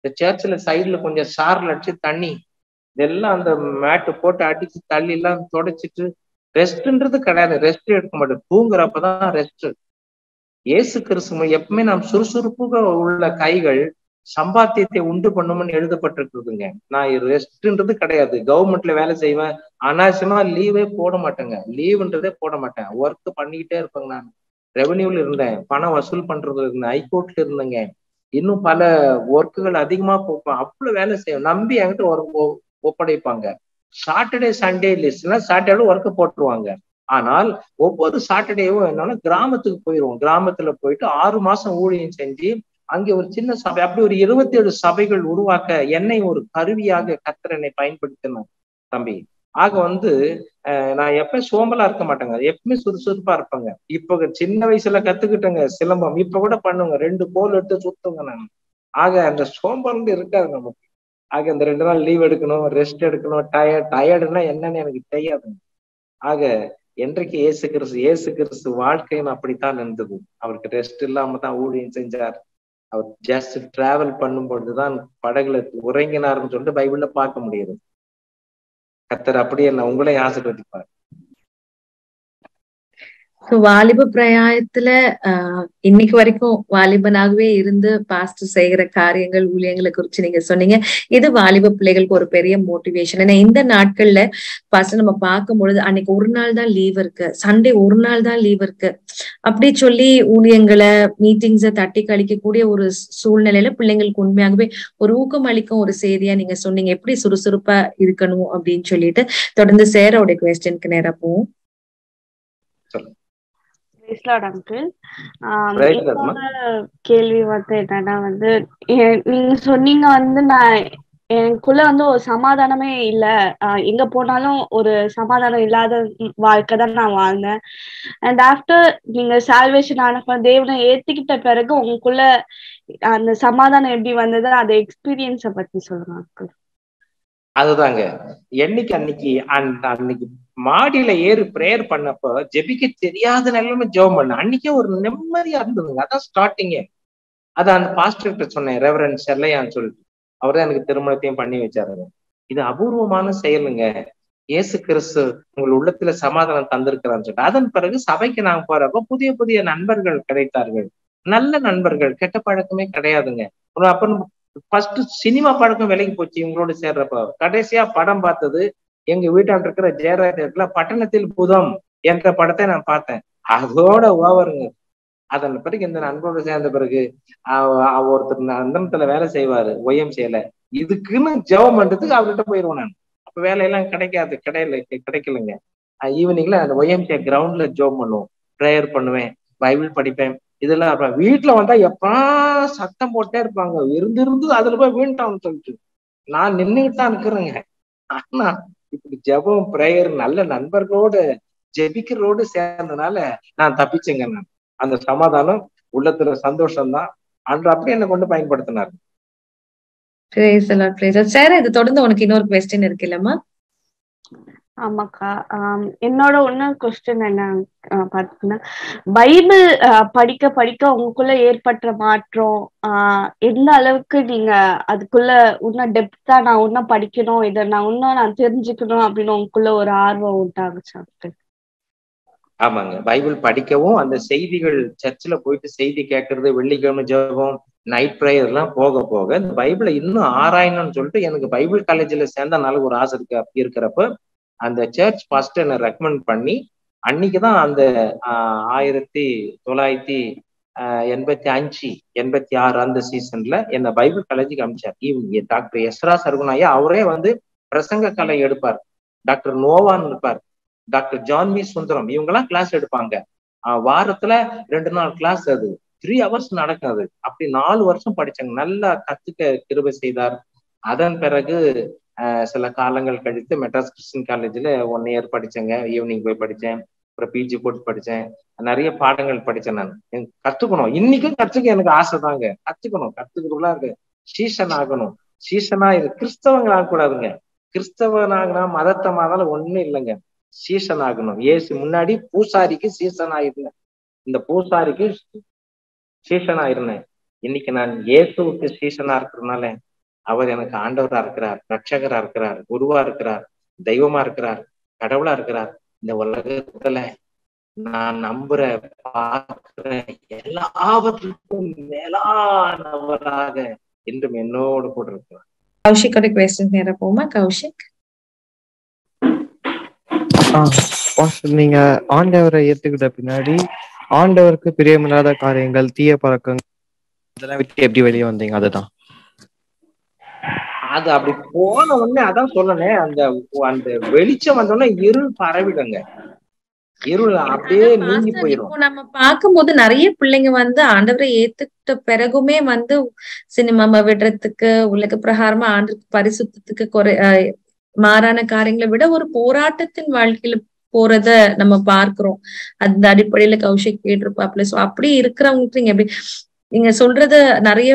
இந்த சர்ச்சில் சைடுல கொஞ்சம் சாரல் அடிச்சு தண்ணி இதெல்லாம் அந்த மேட்டு போட்டு அடிச்சு தள்ளி எல்லாம் தொடச்சிட்டு ரெஸ்ட்ன்றது கிடையாது. ரெஸ்ட் எடுக்க மாட்டேன், தூங்குறப்பதான் ரெஸ்ட். இயேசு கிறிஸ்து எப்பவுமே நாம் சுறுசுறுப்புக உள்ள கைகள் சம்பாத்தியத்தை உண்டு பண்ணும்னு எழுதப்பட்டிருக்குதுங்க. நான் ரெஸ்ட்ன்றது கிடையாது. கவர்மெண்ட்ல வேலை செய்வேன், அனாவசியமா லீவே போட மாட்டேங்க. லீவுன்றதே போட மாட்டேன், ஒர்க் பண்ணிக்கிட்டே இருப்பேங்க. நான் ரெவன்யூல இருந்தேன், பணம் வசூல் பண்றதுல இருந்தேன், ஹைகோர்ட்ல இருந்தேங்க, இன்னும் பல ஒர்க்குகள் அதிகமா போப்பேன். அவ்வளவு வேலை செய்வேன், நம்பி என்கிட்ட ஒப்படைப்பாங்க. சாட்டர்டே சண்டே லிஸ்ட்னா சாட்டர்டே ஒர்க்க போட்டுருவாங்க. ஆனால் ஒவ்வொரு சாட்டர்டேவும் என்னன்னா கிராமத்துக்கு போயிடுவோம். கிராமத்துல போயிட்டு 6 மாசம் ஊழியம் செஞ்சு அங்கே ஒரு சின்ன சபை, அப்படி ஒரு 27 சபைகள் உருவாக்க என்னை ஒரு கருவியாக கர்த்தர் என்னை பயன்படுத்தினார் தம்பி. ஆக வந்து நான் எப்பவும் சோம்பலா இருக்க மாட்டேங்க, எப்பவுமே சுறுசுறுப்பா இருப்பாங்க. இப்போ சின்ன வயசுல கத்துக்கிட்டேங்க சிலம்பம், இப்ப கூட பண்ணுங்க, 2 கோல் எடுத்து சுத்துங்க நான். ஆக அந்த சோம்பல் இருக்காது நமக்கு. ஆக இந்த 2 நாள் லீவ் எடுக்கணும், ரெஸ்ட் எடுக்கணும், டயர்டுன்னா என்னன்னு எனக்கு தெரியாதுங்க. ஆக என்றைக்கு இயேசு கிறிஸ்து வாழ்க்கையும் அப்படித்தான் இருந்தது. அவருக்கு ரெஸ்ட் இல்லாம தான் ஊழியம் செஞ்சார். அவர் ஜஸ்ட் டிராவல் பண்ணும் பொழுதுதான் படகுல உறங்கினார்னு சொல்லிட்டு பைபிள்ல பார்க்க முடியுது. கர்த்தர் அப்படியே உங்களே ஆசீர்வதிப்பார். So Valiba Prayatile Iniquarico Valibanagwe in the past to say a carriangle Uliangle Kurchining Soninga, either Valiba Plagal Corperium motivation. And in the Narkale, Pasanama Park or the Urnalda Leverker, Sunday Urnalda Leverker. Updicholi Uliangala meetings at Tatikali Kudia or Sul Nella Pulangal Kunmagwe, or Uka Malika or Sadia and Soning Epri Surusurupa Irkanu of the Incholita. Thought in the Sarah or the question canera po. Lord uncle. Kelvi Vatanava Soning on the night and Kulando Samadana Illa in the Ponalo or Samadana Illa Valkadana. And after being a salvation on a day on a ethic paragon, Kula and the Samadana be one another the experience of a uncle. Adanga Yennikaniki and Madila air prayer panapa, Jebiki Tirias and Element German, Annika or Nemari Abdul, other starting it. Other than the pastor Persona, Reverend Shelley and Sul, other than the Thermatim Pani each other. In the Aburu Mana sailing air, yes, Chris Lulatil Samadhan and Thunder Crunch, other than Paris, Avakanam for a Pudia Pudi and Unburger character. Nala Unburger, Katapadakame Kadayadanga, or upon first cinema part of Welling Puching Road Serapa, Kadesia Padam Batade. எங்க வீட்டாண்ட இருக்கிற ஜெயராஜ் இருக்கல பட்டணத்தில் புதம் என்ற படத்தை நான் பார்த்தேன் அதோட ஓவருங்க அதன் பிறகு இந்த அன்போடு சேர்ந்த பிறகு ஒருத்தர் நந்தனத்துல வேலை செய்வாரு ஒயம் செய்யல இதுக்குன்னு ஜெபம் பண்றதுக்கு அவர்கிட்ட போயிடுவோம் நான் அப்ப வேலையெல்லாம் கிடைக்காது கடையில கிடைக்கலங்க ஈவினிங்ல அந்த ஒயம் சே கிரவுண்ட்ல ஜெபம் பண்ணுவோம் பிரேயர் பண்ணுவேன் பைபிள் படிப்பேன் இதெல்லாம் வீட்டுல வந்தா எப்பா சத்தம் போட்டே இருப்பாங்க இருந்திருந்து அதுல போய் வீண்டான்னு சொல்லிட்டு நான் நின்னுகிட்டு தான் இருக்கிறேங்க ஆனா Jabum prayer நல்ல நண்பர்களோடு ஜெபிக்கிறோடு சேர்ந்தனால நான் தப்பிச்சேங்க நான் அந்த சமாதானம் உள்ளத்துல சந்தோஷம் தான் அன்று அப்படியே என்ன கொண்டு பயன்படுத்தினார் Praise the Lord praise sir இது தொடர்ந்து உங்களுக்கு இன்னொரு क्वेश्चन இருக்குலமா ஆமாக்கா என்னோட இன்னொரு क्वेश्चन என்ன பார்த்தீங்கன்னா பைபிள் படிக்க படிக்க உங்களுக்குள்ள ஏற்பட்ட மாற்றம் எந்த அளவுக்கு நீங்க அதுக்குள்ள உன்ன டெப்தா நான் உன்ன படிக்கணும் இத நான் உன்ன நான் தெரிஞ்சிக்கணும் அப்படின உங்களுக்குள்ள ஒரு ஆர்வம் உண்டாகுச்சு ஆமாங்க பைபிள் படிக்கவும் அந்த செய்திகள் சர்ச்சில போயிட்டு செய்தி கேக்குறது வெள்ளிக்கிழமை ஜெபம் நைட் பிரேயர் எல்லாம் போக போக இந்த பைபிளை இன்னும் ஆராயணும்னு சொல்லிட்டு எனக்கு பைபிள் காலேஜ்ல சேர்ந்தா நல்ல ஒரு ஆசை இருக்கிறப்ப அந்த சர்ச் பாஸ்டர் என்ன ரெக்கமெண்ட் பண்ணி அன்னைக்கு தான் அந்த 1985-86 அந்த சீசன்ல என்ன பைபிள் காலேஜுக்கு அனுப்பிச்சார் ஈவினிங் டாக்டர் எஸ்ரா சர்குனாயா அவரே வந்து பிரசங்க கலை எடுப்பார் டாக்டர் நோவான் இருப்பார் டாக்டர் ஜான் வி சுந்தரம் இவங்கெல்லாம் கிளாஸ் எடுப்பாங்க வாரத்துல 2 நாள் கிளாஸ் அது 3 hours நடக்காது அப்படி 4 வருஷம் படிச்சாங்க நல்லா கத்துக்க கிருபை செய்தார் அதன் பிறகு சில காலங்கள் கழித்து மெட்ராஸ் கிறிஸ்டியன் காலேஜ்ல 1 year படிச்சேங்க ஈவினிங் போய் படிச்சேன் அப்புறம் பிஜி போட்டு படிச்சேன் நிறைய பாடங்கள் படிச்சேன் நான் கத்துக்கணும் இன்னைக்கும் கத்துக்க எனக்கு ஆசை தாங்க கத்துக்கணும் கத்துக்கிறதுலாம் இருக்கு சீசன் ஆகணும் சீசனா இது கிறிஸ்தவங்கள் ஆகக்கூடாதுங்க கிறிஸ்தவனாகனா மதத்தமாதால ஒண்ணும் இல்லைங்க சீசன் ஆகணும் ஏசு முன்னாடி பூசாரிக்கு சீசன் ஆயிருந்தேன் இந்த பூசாரிக்கு சீசன் ஆயிருந்தேன் இன்னைக்கு நான் இயேசுவுக்கு சீசனா இருக்கிறதுனால அவர் எனக்கு ஆண்டவரா இருக்கிறார் ரட்சகரா இருக்கிறார் குருவா இருக்கிறார் தெய்வமா இருக்கிறார் கடவுளா இருக்கிறார் இந்த உலகத்துல நான் நம்புற பார்க்கிற எல்லாவற்றுக்கும் மேலானவராக இன்றும் என்னோடு கூட இருக்கிறார் கௌஷிக்கோட குவெஸ்டன் நேரா போமா கௌஷிக் நீங்க ஆண்டவரை ஏத்துக்கிட்ட பின்னாடி ஆண்டவருக்கு பிரியமில்லாத காரியங்கள் தீய பழக்கங்கள் இதெல்லாம் விட்டு எப்படி வெளியே வந்தீங்க அதுதான் அது அப்படி போன உடனே அதான் சொல்லணும் அந்த அந்த வெளிச்சம் வந்தோடனே இருள் பரவிடுங்க இருள் அப்படியே நீங்கி போயிடும் இப்போ நம்ம பாக்கும்போது நிறைய பிள்ளைங்க வந்து ஆண்டவரை ஏத்துக்கிட்ட பிறகுமே வந்து சினிமாவை விடுறதுக்கு உலக பிரகாரமா ஆண்டவருக்கு பரிசுத்தத்துக்கு மாறான காரியங்களை விட ஒரு போராட்டத்தின் வாழ்க்கையில போறத நம்ம பார்க்கிறோம் அந்த அடிப்படையில கௌஷிக் கேட்டிருப்பாப்ல சோ அப்படி இருக்கிறவங்களுக்கு நீங்க எப்படி நீங்க சொல்றது நிறைய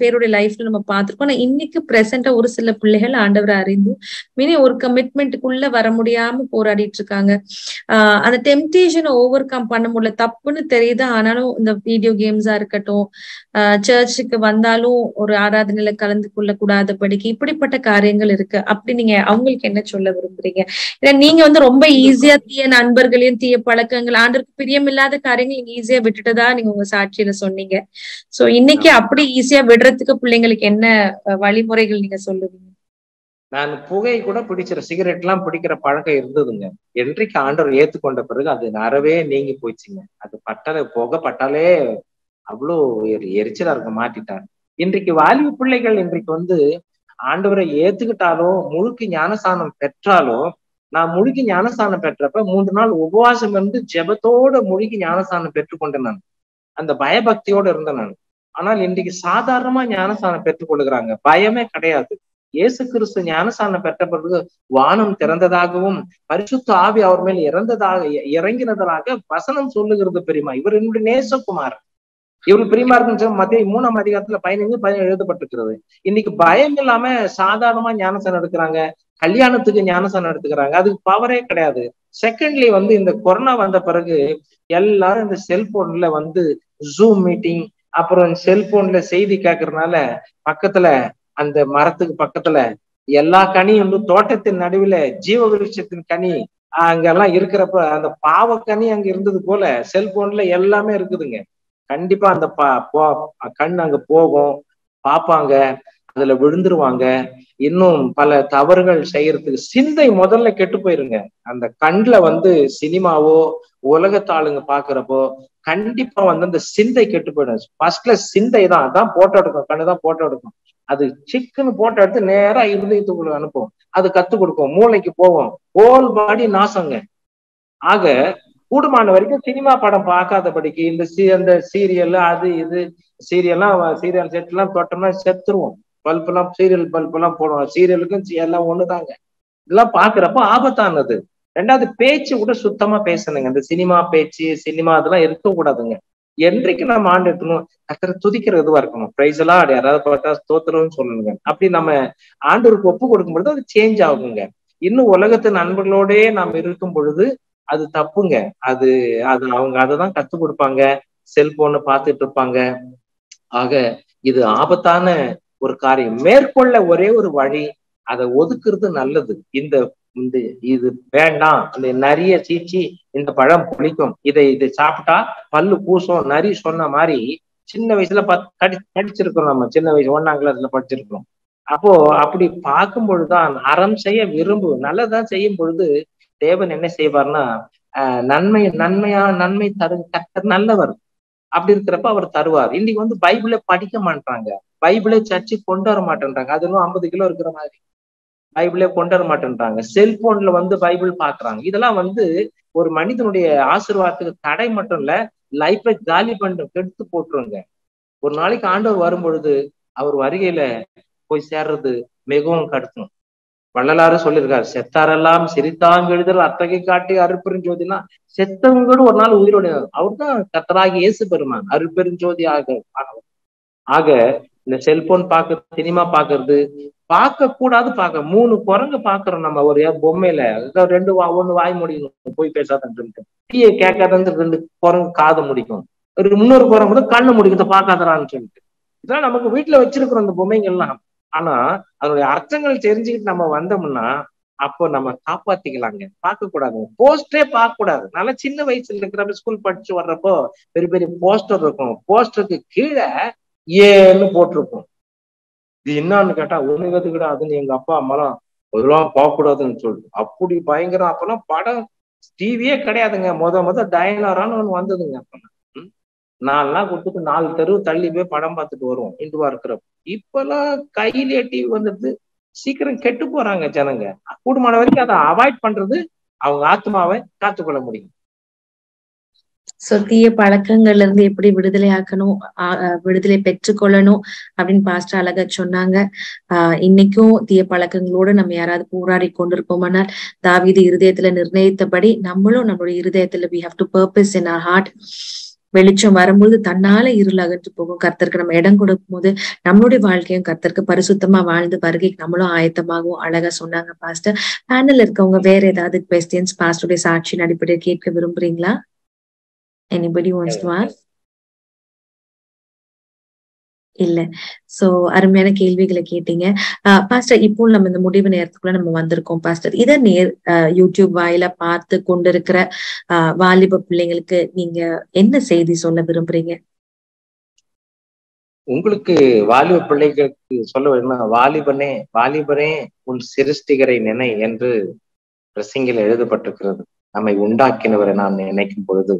பேருடைய லைஃப்ல நம்ம பார்த்திருக்கோம். நான் இன்னைக்கு பிரசண்டா ஒரு சில பிள்ளைகள் ஆண்டவரை அறிந்து மீனே ஒரு கமிட்மெண்ட்டுக்குள்ள வர முடியாம போராடிட்டு இருக்காங்க. அந்த டெம்டேஷனை ஓவர் கம் பண்ண முடியல, தப்புன்னு தெரியுது. ஆனாலும் இந்த வீடியோ கேம்ஸா இருக்கட்டும், சர்ச்சுக்கு வந்தாலும் ஒரு ஆராதனையில கலந்து கொள்ள கூடாதபடிக்கு இப்படிப்பட்ட காரியங்கள் இருக்கு. அப்படி நீங்க அவங்களுக்கு என்ன சொல்ல விரும்புறீங்க? ஏன்னா நீங்க ரொம்ப ஈஸியா தீய நண்பர்களையும் தீய பழக்கங்கள் ஆண்டவருக்கு பிரியமில்லாத காரியங்கள் நீங்க ஈஸியா விட்டுட்டுதான் நீங்க உங்க சாட்சியில சொன்னீங்க. சோ இன்னைக்கு அப்படி ஈஸியா விடுறதுக்கு பிள்ளைங்களுக்கு என்ன வழிமுறைகள் நீங்க சொல்லுவீங்க? நான் புகை கூட பிடிச்சிரு, சிகரெட் எல்லாம் பிடிக்கிற பழக்கம் இருந்ததுங்க. என்றைக்கு ஆண்டவர் ஏத்துக்கொண்ட பிறகு அது நரவே நீங்கி போயிடுச்சுங்க. அது பட்டாலே புகை பட்டாலே அவ்வளோ எரிச்சலா இருக்க மாட்டிட்டார். இன்றைக்கு வாலிப பிள்ளைகள் இன்றைக்கு ஆண்டவரை ஏத்துக்கிட்டாலும் முழுக்கு ஞானஸ்தானம் பெற்றாலும், நான் முழுக்கி ஞானஸ்தானம் பெற்றப்ப 3 நாள் உபவாசம் இருந்து ஜெபத்தோட முழுக்கி ஞானஸ்தானம் பெற்றுக்கொண்டேன். நான் அந்த பயபக்தியோடு இருந்தேன் நான். ஆனால் இன்றைக்கு சாதாரணமா ஞானஸ்தானம் பெற்றுக் கொள்ளுகிறாங்க, பயமே கிடையாது. இயேசு கிறிஸ்து ஞானஸ்தானம் பெற்ற பிறகு வானம் திறந்ததாகவும் பரிசுத்த ஆவி அவர் மேல் இறங்கினதாக வசனம் சொல்லுகிறது. பெரியமா இவர் என்னுடைய நேசகுமாரர், இவர் பெரியமா இருக்குன்னு மத்திய 3ஆம் அதிகாரத்துல 15, 17 எழுதப்பட்டிருக்கிறது. இன்னைக்கு பயம் இல்லாம சாதாரணமா ஞானஸ்தானம் எடுக்கிறாங்க, கல்யாணத்துக்கு ஞானஸ்தானம் எடுத்துக்கிறாங்க. அதுக்கு பவரே கிடையாது. செகண்ட்லி இந்த கொரோனா வந்த பிறகு எல்லாரும் இந்த செல்போன்ல ஜூம் மீட்டிங், அப்புறம் செல்போன்ல செய்தி கேட்கறதுனால பக்கத்துல அந்த மரத்துக்கு பக்கத்துல எல்லா கனியும் தோட்டத்தின் நடுவுல ஜீவ விருட்சத்தின் கனி அங்கெல்லாம் இருக்கிறப்ப அந்த பாவ கனி அங்க இருந்தது போல செல்போன்ல எல்லாமே இருக்குதுங்க. கண்டிப்பா அந்த கண் அங்க போகும், பாப்பாங்க, அதுல விழுந்துருவாங்க, இன்னும் பல தவறுகள் செய்யறதுக்கு. சிந்தை முதல்ல கெட்டு போயிருங்க. அந்த கண்ல சினிமாவோ உலகத்தாளுங்க பாக்குறப்போ கண்டிப்பா அந்த சிந்தை கெட்டு போயிடும். ஃபர்ஸ்ட்ல சிந்தை தான், அதான் போட்டோ எடுக்கும், கண்ணுதான் போட்டோ எடுக்கும். அது சிக்குன்னு போட்டோ எடுத்து நேரா இருதயத்துக்குள்ள அனுப்பும், அது கத்து கொடுக்கும், மூளைக்கு போவோம், ஹோல் பாடி நாசங்க. ஆக கூடுமான வரைக்கும் சினிமா படம் பார்க்காதபடிக்கு இந்த சீரியல் அது இது சீரியல் செட் எல்லாம் தொட்டோம்னா செத்துருவோம். பல்ப் எல்லாம் சீரியல் பல்ப் எல்லாம் போடுவோம், சீரியலுக்கும் எல்லாம் ஒண்ணுதாங்க. இதெல்லாம் பாக்குறப்ப ஆபத்தானது. 2வது பேச்சு கூட சுத்தமா பேசணுங்க. இந்த சினிமா பேச்சு அதெல்லாம் இருக்க கூடாதுங்க. என்றைக்கு நம்ம ஆண்டு எடுக்கணும், கர்த்தரை துதிக்கிற இதுவா இருக்கணும். பிரைஸ் எல்லாம் யாராவது பார்த்தா ஸ்தோத்திரம்னு சொல்லணுங்க. அப்படி நம்ம ஆண்டவருக்கு ஒப்பு கொடுக்கும் பொழுது அது சேஞ்ச் ஆகுங்க. இன்னும் உலகத்து நண்பர்களோடே நாம் இருக்கும் பொழுது அது தப்புங்க. அது அவங்க அதைதான் கத்து கொடுப்பாங்க, செல்போனை பார்த்துட்டு இருப்பாங்க. ஆக இது ஆபத்தான ஒரு காரியம். மேற்கொள்ள ஒரே ஒரு வழி, அதை ஒதுக்குறது நல்லது. இது வேண்டாம், இந்த நிறைய சீச்சி, இந்த பழம் புளிக்கும், இதை சாப்பிட்டா பல்லு பூசும், நரி சொன்ன மாதிரி சின்ன வயசுல படிச்சிருக்கிறோம். நம்ம சின்ன வயசு 1ஆம் கிளாஸ்ல படிச்சிருக்கிறோம். அப்போ அப்படி பார்க்கும் பொழுதுதான் அறம் செய்ய விரும்பு. நல்லதான் செய்யும் பொழுது தேவன் என்ன செய்வார்னா, நன்மை தரு கர்த்தர் நல்லவர். அப்படி இருக்கிறப்ப அவர் தருவார். இன்னைக்கு பைபிளை படிக்க மாட்டாங்க, பைபிளை சர்ச்சு கொண்டு வர மாட்டேன்றாங்க. அது 50 கிலோ இருக்கிற மாதிரி பைபிளே கொண்டு வர மாட்டேன்றாங்க. செல்போன்ல பைபிள் பாக்குறாங்க. இதெல்லாம் ஒரு மனிதனுடைய ஆசீர்வாதத்துக்கு தடை மட்டும் இல்ல, லைஃபை காலி பண்ணும், கெடுத்து போட்டுருங்க. ஒரு நாளைக்கு ஆண்டவர் வரும் பொழுது அவர் வருகையில போய் சேர்றது மிகவும் கடுக்கும். வள்ளலாறு சொல்லியிருக்காரு, செத்தாரெல்லாம் சிரித்தாங்க எழுதல் அத்தகை காட்டி அருட்பெருஞ்சோதினா, செத்தவங்களோடு ஒரு நாள் உயிரோடு. அவர் தான் கர்த்தராகிய இயேசு பெருமான், அருட்பெருஞ்சோதி ஆக. ஆக இந்த செல்போன் பார்க்கறது, சினிமா பாக்குறது பார்க்க கூடாது. 3 குரங்கு பாக்குறோம் நம்ம. ஒரு பொம்மையில 2 வாய் முடியும், போய் பேசாதன்ட்டு டீயை கேட்காதன்னு 2 குரங்கு காது முடிக்கும், 3 குரங்கு வந்து கண்ணு முடிக்கிறத பாக்காதரான்னு சொல்லிட்டு. இதெல்லாம் நமக்கு வீட்டுல வச்சிருக்கிறோம் அந்த பொம்மைங்கள்லாம். ஆனா அதனுடைய அர்த்தங்கள் தெரிஞ்சுக்கிட்டு நம்ம வந்தோம்னா அப்போ நம்ம காப்பாத்திக்கலாங்க. பார்க்க கூடாது, போஸ்டரே பார்க்க கூடாது. நல்லா சின்ன வயசுல இருக்கிறப்ப ஸ்கூல் படிச்சு வர்றப்போ பெரிய பெரிய போஸ்டர் இருக்கும், போஸ்டருக்கு கீழே ஏன்னு போட்டிருக்கும். இது என்னான்னு கேட்டா உணவது கூடாதுன்னு எங்க அப்பா அம்மாலாம் அதெல்லாம் பார்க்க கூடாதுன்னு சொல்லிட்டு அப்படி பயங்கரம். அப்பெல்லாம் படம் டிவியே கிடையாதுங்க. முத டயனாரான்னு ஒண்ணு வந்ததுங்க. அப்பெல்லாம் 4 நாள் கொடுத்துட்டு 4 தெருவு தள்ளி போய் படம் பார்த்துட்டு வருவோம் இந்துவா இருக்கிறப்ப. இப்பெல்லாம் கையிலே டிவி வந்துடுது. சீக்கிரம் கெட்டு போறாங்க ஜனங்க. கூடுமான வரைக்கும் அதை அவாய்ட் பண்றது அவங்க ஆத்மாவை காத்துக்கொள்ள முடியும். தீய பழக்கங்கள்ல இருந்து எப்படி விடுதலை ஆக்கணும், விடுதலை பெற்றுக்கொள்ளணும் அப்படின்னு பாஸ்டர் அழகா சொன்னாங்க. இன்னைக்கும் தீய பழக்கங்களோடு நம்ம யாராவது போராடி கொண்டிருப்போமானால் தாவீது இருதயத்துல நிர்ணயித்தபடி நம்மளும் நம்மளுடைய இருதயத்துல we have to purpose in our heart வெளிச்சம் வரும்போது தன்னால இருள் அகன்று போகும். கர்த்தருக்கு நம்ம இடம் கொடுக்கும் போது நம்மளுடைய வாழ்க்கையும் கர்த்தருக்கு பரிசுத்தமா வாழ்ந்து வருகைக்கு நம்மளும் ஆயத்தமாகவும் அழகா சொன்னாங்க பாஸ்டர். பேனல் இருக்கவங்க வேற ஏதாவது questions பாஸ்டருடைய சாட்சியின் அடிப்படையில் கேட்க விரும்புறீங்களா? anybody wants to ask? இல்ல. சோ அருமையான கேள்விகளை கேட்டீங்க பாஸ்டர். இப்போ நம்ம இந்த முடிவு நேரத்துக்குள்ள நம்ம வந்திருக்கோம் பாஸ்டர். இதை யூடியூப் வாயில பார்த்து கொண்டிருக்கிற வாலிப பிள்ளைங்களுக்கு நீங்க என்ன செய்தி சொல்ல விரும்புறீங்க? உங்களுக்கு வாலிப பிள்ளைகளுக்கு சொல்ல வேணும்னா, வாலிபனே உன் சிருஷ்டிகரை நினை என்று பிரசங்கில எழுதப்பட்டிருக்கிறது. நம்மை உண்டாக்கினவரை நாம் நினைக்கும் பொழுது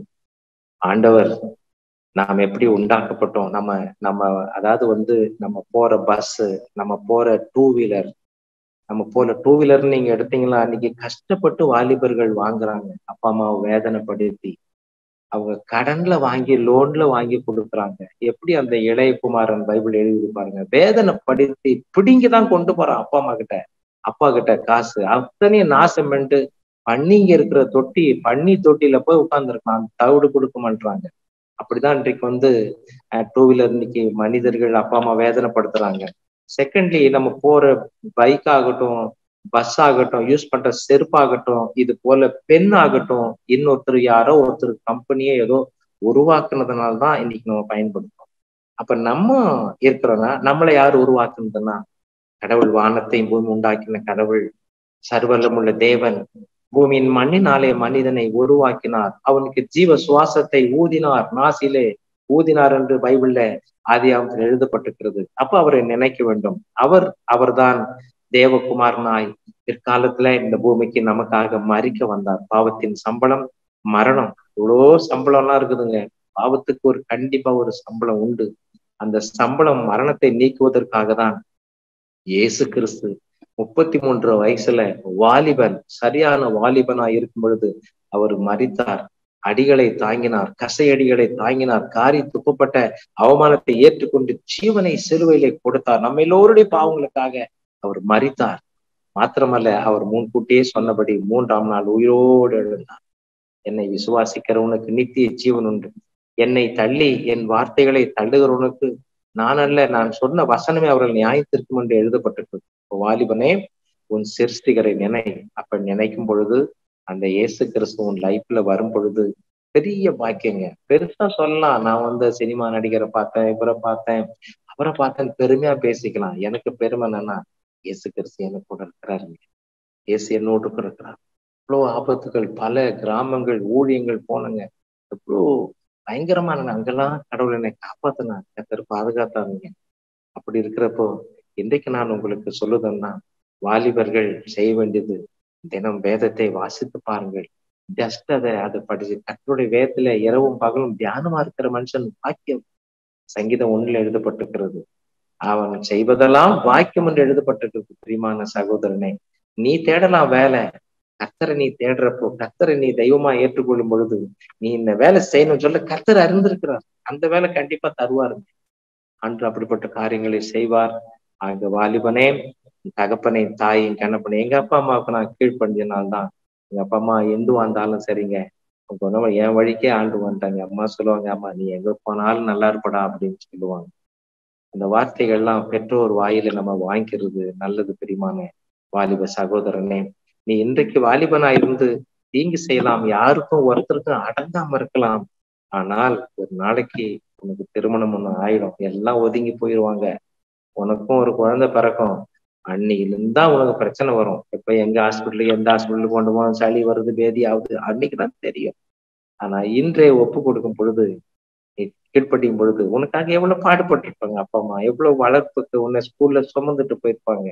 ஆண்டவர் நாம் எப்படி உண்டாக்கப்பட்டோம், நம்ம அதாவது நம்ம போற பஸ், நம்ம போற டூ வீலர் நீங்க எடுத்தீங்களா, அன்னைக்கு கஷ்டப்பட்டு வாலிபர்கள் வாங்குறாங்க. அப்பா அம்மாவை வேதனைப்படுத்தி அவங்க கடன்ல வாங்கி லோன்ல வாங்கி கொடுக்குறாங்க. எப்படி அந்த இளையகுமாரன் பைபிள் எழுதி பாருங்க, வேதனைப்படுத்தி பிடிங்கிதான் கொண்டு போறான் அப்பா அம்மா கிட்ட. அப்பா கிட்ட காசு அத்தனையும் நாசம் பண்ணிட்டு பண்ணிங்க இருக்கிற பன்னி தொட்டியில போய் உட்கார்ந்துருக்கான். தவிடு கொடுக்க மாட்டாங்க. அப்படிதான் இன்றைக்கு டூ வீலர் இன்னைக்கு மனிதர்கள் அப்பா அம்மா வேதனைப்படுத்துறாங்க. செகண்ட்லி, நம்ம போற பைக் ஆகட்டும், பஸ் ஆகட்டும், யூஸ் பண்ற செருப்பாகட்டும், இது போல பெண் ஆகட்டும், இன்னொருத்தர் யாரோ ஒருத்தர் கம்பெனியே ஏதோ உருவாக்குனதுனால்தான் இன்னைக்கு நம்ம பயன்படுத்துறோம். அப்ப நம்ம இருக்கிறோம்னா, நம்மளை யார் உருவாக்குனதுன்னா கடவுள். வானத்தை பூமி உண்டாக்கின கடவுள், சர்வல்லமுள்ள தேவன் பூமியின் மண்ணினாலே மனிதனை உருவாக்கினார். அவனுக்கு ஜீவ சுவாசத்தை ஊதினார் என்று பைபிள்ல ஆதி ஆகமத்தில் எழுதப்பட்டிருக்கிறது. அப்ப அவரை நினைக்க வேண்டும். அவர்தான் தேவகுமாரனாய் பிற்காலத்துல இந்த பூமிக்கு நமக்காக மரிக்க வந்தார். பாவத்தின் சம்பளம் மரணம். இவ்வளோ சம்பளம்லாம் இருக்குதுங்க. பாவத்துக்கு கண்டிப்பா ஒரு சம்பளம் உண்டு. அந்த சம்பளம் மரணத்தை நீக்குவதற்காக தான் இயேசு கிறிஸ்து 33 வயசுல வாலிபன், சரியான வாலிபனாய் இருக்கும் பொழுது அவர் மரித்தார். அடிகளை தாங்கினார், கசையடிகளை தாங்கினார், காரி துப்பப்பட்ட அவமானத்தை ஏற்றுக்கொண்டு ஜீவனை சிலுவையிலே கொடுத்தார். நம்ம எல்லோருடைய பாவங்களுக்காக அவர் மரித்தார். மாத்திரமல்ல, அவர் முன்கூட்டியே சொன்னபடி 3ஆம் நாள் உயிரோடு எழுந்தார். என்னை விசுவாசிக்கிறவனுக்கு நித்திய ஜீவன் உண்டு, என்னை தள்ளி என் வார்த்தைகளை தள்ளுகிறவனுக்கு நான் சொன்ன வசனமே அவர்கள் நியாயத்திற்கும் என்று எழுதப்பட்டிருக்கிறது. வாலிபனே உன் சிருஷ்டிகரை நினை. அப்ப நினைக்கும் பொழுது அந்த இயேசு கிறிஸ்து உன் லைஃப்ல வரும் பொழுது பெரிய பாக்கியங்க. பெருசா சொல்லலாம், நான் சினிமா நடிகரை பார்த்தேன், அவரை பார்த்தேன் பெருமையா பேசிக்கலாம். எனக்கு பெருமை என்னன்னா, இயேசு கிறிஸ்து என்ன கூட இருக்கிறாருங்க, இயேசு என்னோடு கூட இருக்கிறார். இவ்வளோ ஆபத்துகள், பல கிராமங்கள், ஊழியங்கள் போனங்க. எவ்வளோ பயங்கரமான அங்கெல்லாம் கடவுள் என்னை காப்பாத்தினார், கத்தர் பாதுகாத்தாருங்க. அப்படி இருக்கிறப்போ இன்றைக்கு நான் உங்களுக்கு சொல்லுதேன்னா, வாலிபர்கள் செய்ய வேண்டியது தினம் வேதத்தை வாசித்து பாருங்கள். ஜஸ்ட் அதை படிச்சு கத்தருடைய வேதத்துல இரவும் பகலும் தியானமா இருக்கிற மனுஷன் வாக்கியம். சங்கீதம் 1 எழுதப்பட்டிருக்கிறது, அவன் செய்வதெல்லாம் வாக்கியம் என்று எழுதப்பட்டிருக்கிறது. பிரியமான சகோதரனே, நீ தேடலாம் வேலை. கத்தரை நீ தேடுறப்போ, கத்தரை நீ தெய்வமா ஏற்றுக்கொள்ளும் பொழுது, நீ இந்த வேலை செய்யணும்னு சொல்ல கத்தரை அறிந்திருக்கிறார். அந்த வேலை கண்டிப்பா தருவாருங்க. அன்று அப்படிப்பட்ட காரியங்களை செய்வார். ஆக வாலிபனே, தகப்பனை தாயும் கண்ணப்பனே, எங்க அப்பா அம்மாவுக்கு நான் கீழ்படிஞ்சனால்தான் எங்க அப்பா அம்மா எந்துவா இருந்தாலும் சரிங்க, உங்க என் வழிக்கே ஆண்டு வந்துட்டாங்க. அம்மா சொல்லுவாங்க, அம்மா நீ எங்க போனாலும் நல்லா இருப்படா அப்படின்னு சொல்லுவாங்க. அந்த வார்த்தைகள்லாம் பெற்றோர் வாயில நம்ம வாங்கிக்கிறது நல்லது. பிரியமான வாலிப சகோதரனே, நீ இன்றைக்கு வாலிபனா இருந்து தீங்கு செய்யலாம், யாருக்கும் ஒருத்தருக்கும் அடங்காம இருக்கலாம். ஆனால் ஒரு நாளைக்கு உனக்கு திருமணம் ஒண்ணு ஆயிடும், எல்லாம் ஒதுங்கி போயிடுவாங்க. உனக்கும் ஒரு குழந்தை பிறக்கும். அன்னையிலிருந்து தான் உனக்கு பிரச்சனை வரும். இப்ப எந்த ஹாஸ்பிட்டலுக்கு கொண்டு போனோம், சளி வருது, பேதி ஆகுது, அன்னைக்குதான் தெரியும். ஆனா இன்றைய ஒப்பு கொடுக்கும் பொழுது, நீ கீழ்படியும் பொழுது, உனக்காக எவ்வளவு பாடுபட்டிருப்பாங்க அப்பா அம்மா, எவ்வளவு வளர்ப்புக்கு உன்னை ஸ்கூல்ல சுமந்துட்டு போயிருப்பாங்க.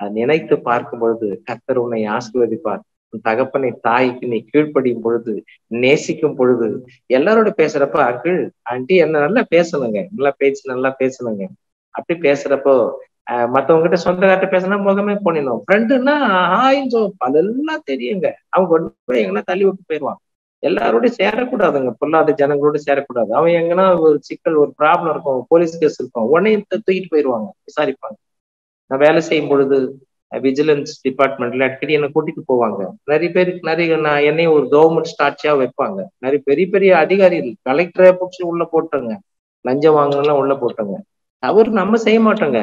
அதை நினைத்து பார்க்கும் பொழுது கர்த்தர் உன்னை ஆசீர்வதிப்பார். உன் தகப்பனை தாய்க்கு நீ கீழ்படியும் பொழுது, நேசிக்கும் பொழுது, எல்லாரோட பேசுறப்ப அங்கிள் ஆண்டி என்ன நல்லா பேசணுங்க, நல்லா பேசணுங்க. அப்படி பேசுறப்போ மத்தவங்ககிட்ட சொந்தக்கார்ட்ட பேசினா முகமே போனிடும். ஃப்ரெண்டுன்னா ஆயிஞ்சோ அதெல்லாம் தெரியுங்க. அவங்க கொண்டு போய் எங்கன்னா தள்ளி விட்டு போயிடுவான். எல்லாரோடய சேரக்கூடாதுங்க, பொல்லாத ஜனங்களோட சேரக்கூடாது. அவன் எங்கன்னா ஒரு சிக்கல், ஒரு ப்ராப்ளம் இருக்கும், போலீஸ் கேஸ் இருக்கும், உடனே தூக்கிட்டு போயிடுவாங்க, விசாரிப்பாங்க. நான் வேலை செய்யும் பொழுது விஜிலன்ஸ் டிபார்ட்மெண்ட்ல அடிக்கடி என்னை கூட்டிட்டு போவாங்க. நிறைய பேருக்கு நிறைய என்னையும் ஒரு கவர்மெண்ட் ஸ்டாட்சியா வைப்பாங்க. நிறைய பெரிய பெரிய அதிகாரிகள் கலெக்டரை பிடிச்சி உள்ள போட்டாங்க, லஞ்சம் வாங்கலாம் உள்ள போட்டாங்க. அவர் நம்ம செய்ய மாட்டாங்க,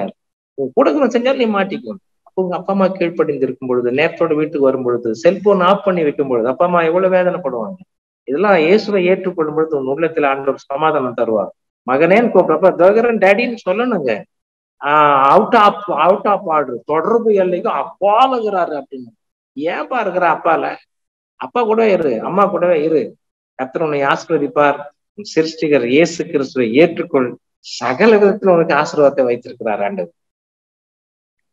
கூட செஞ்சாலும் நீ மாட்டிக்கணும். அப்போ உங்க அப்பா அம்மா கீழ்ப்படிந்து இருக்கும் பொழுது, நேரத்தோட வீட்டுக்கு வரும் பொழுது, செல்போன் ஆஃப் பண்ணி வைக்கும் பொழுது அப்பா அம்மா எவ்வளவு வேதனைப்படுவாங்க. இதெல்லாம் இயேசுவை ஏற்றுக்கொள்ளும் பொழுது உன் உள்ளத்துல ஆண்டவர் சமாதானம் தருவார். மகனேன்னு கூப்பிடப்ப தகரன் டேடின்னு சொல்லணுங்க. அவுட் ஆஃப் ஆர்டர், தொடர்பு எல்லைக்கும் அப்பாலுங்கிறாரு அப்படின்னு. ஏன்பா இருக்கிற அப்பால? அப்பா கூடவே இரு, அம்மா கூடவே இரு. கர்த்தர் உன்னை ஆசீர்வதிப்பார். சிருஷ்டிகர் இயேசு கிறிஸ்துவை ஏற்றுக்கொள். சகல விதத்துல உனக்கு ஆசீர்வாதத்தை வைத்திருக்கிறார் ஆண்டவர்.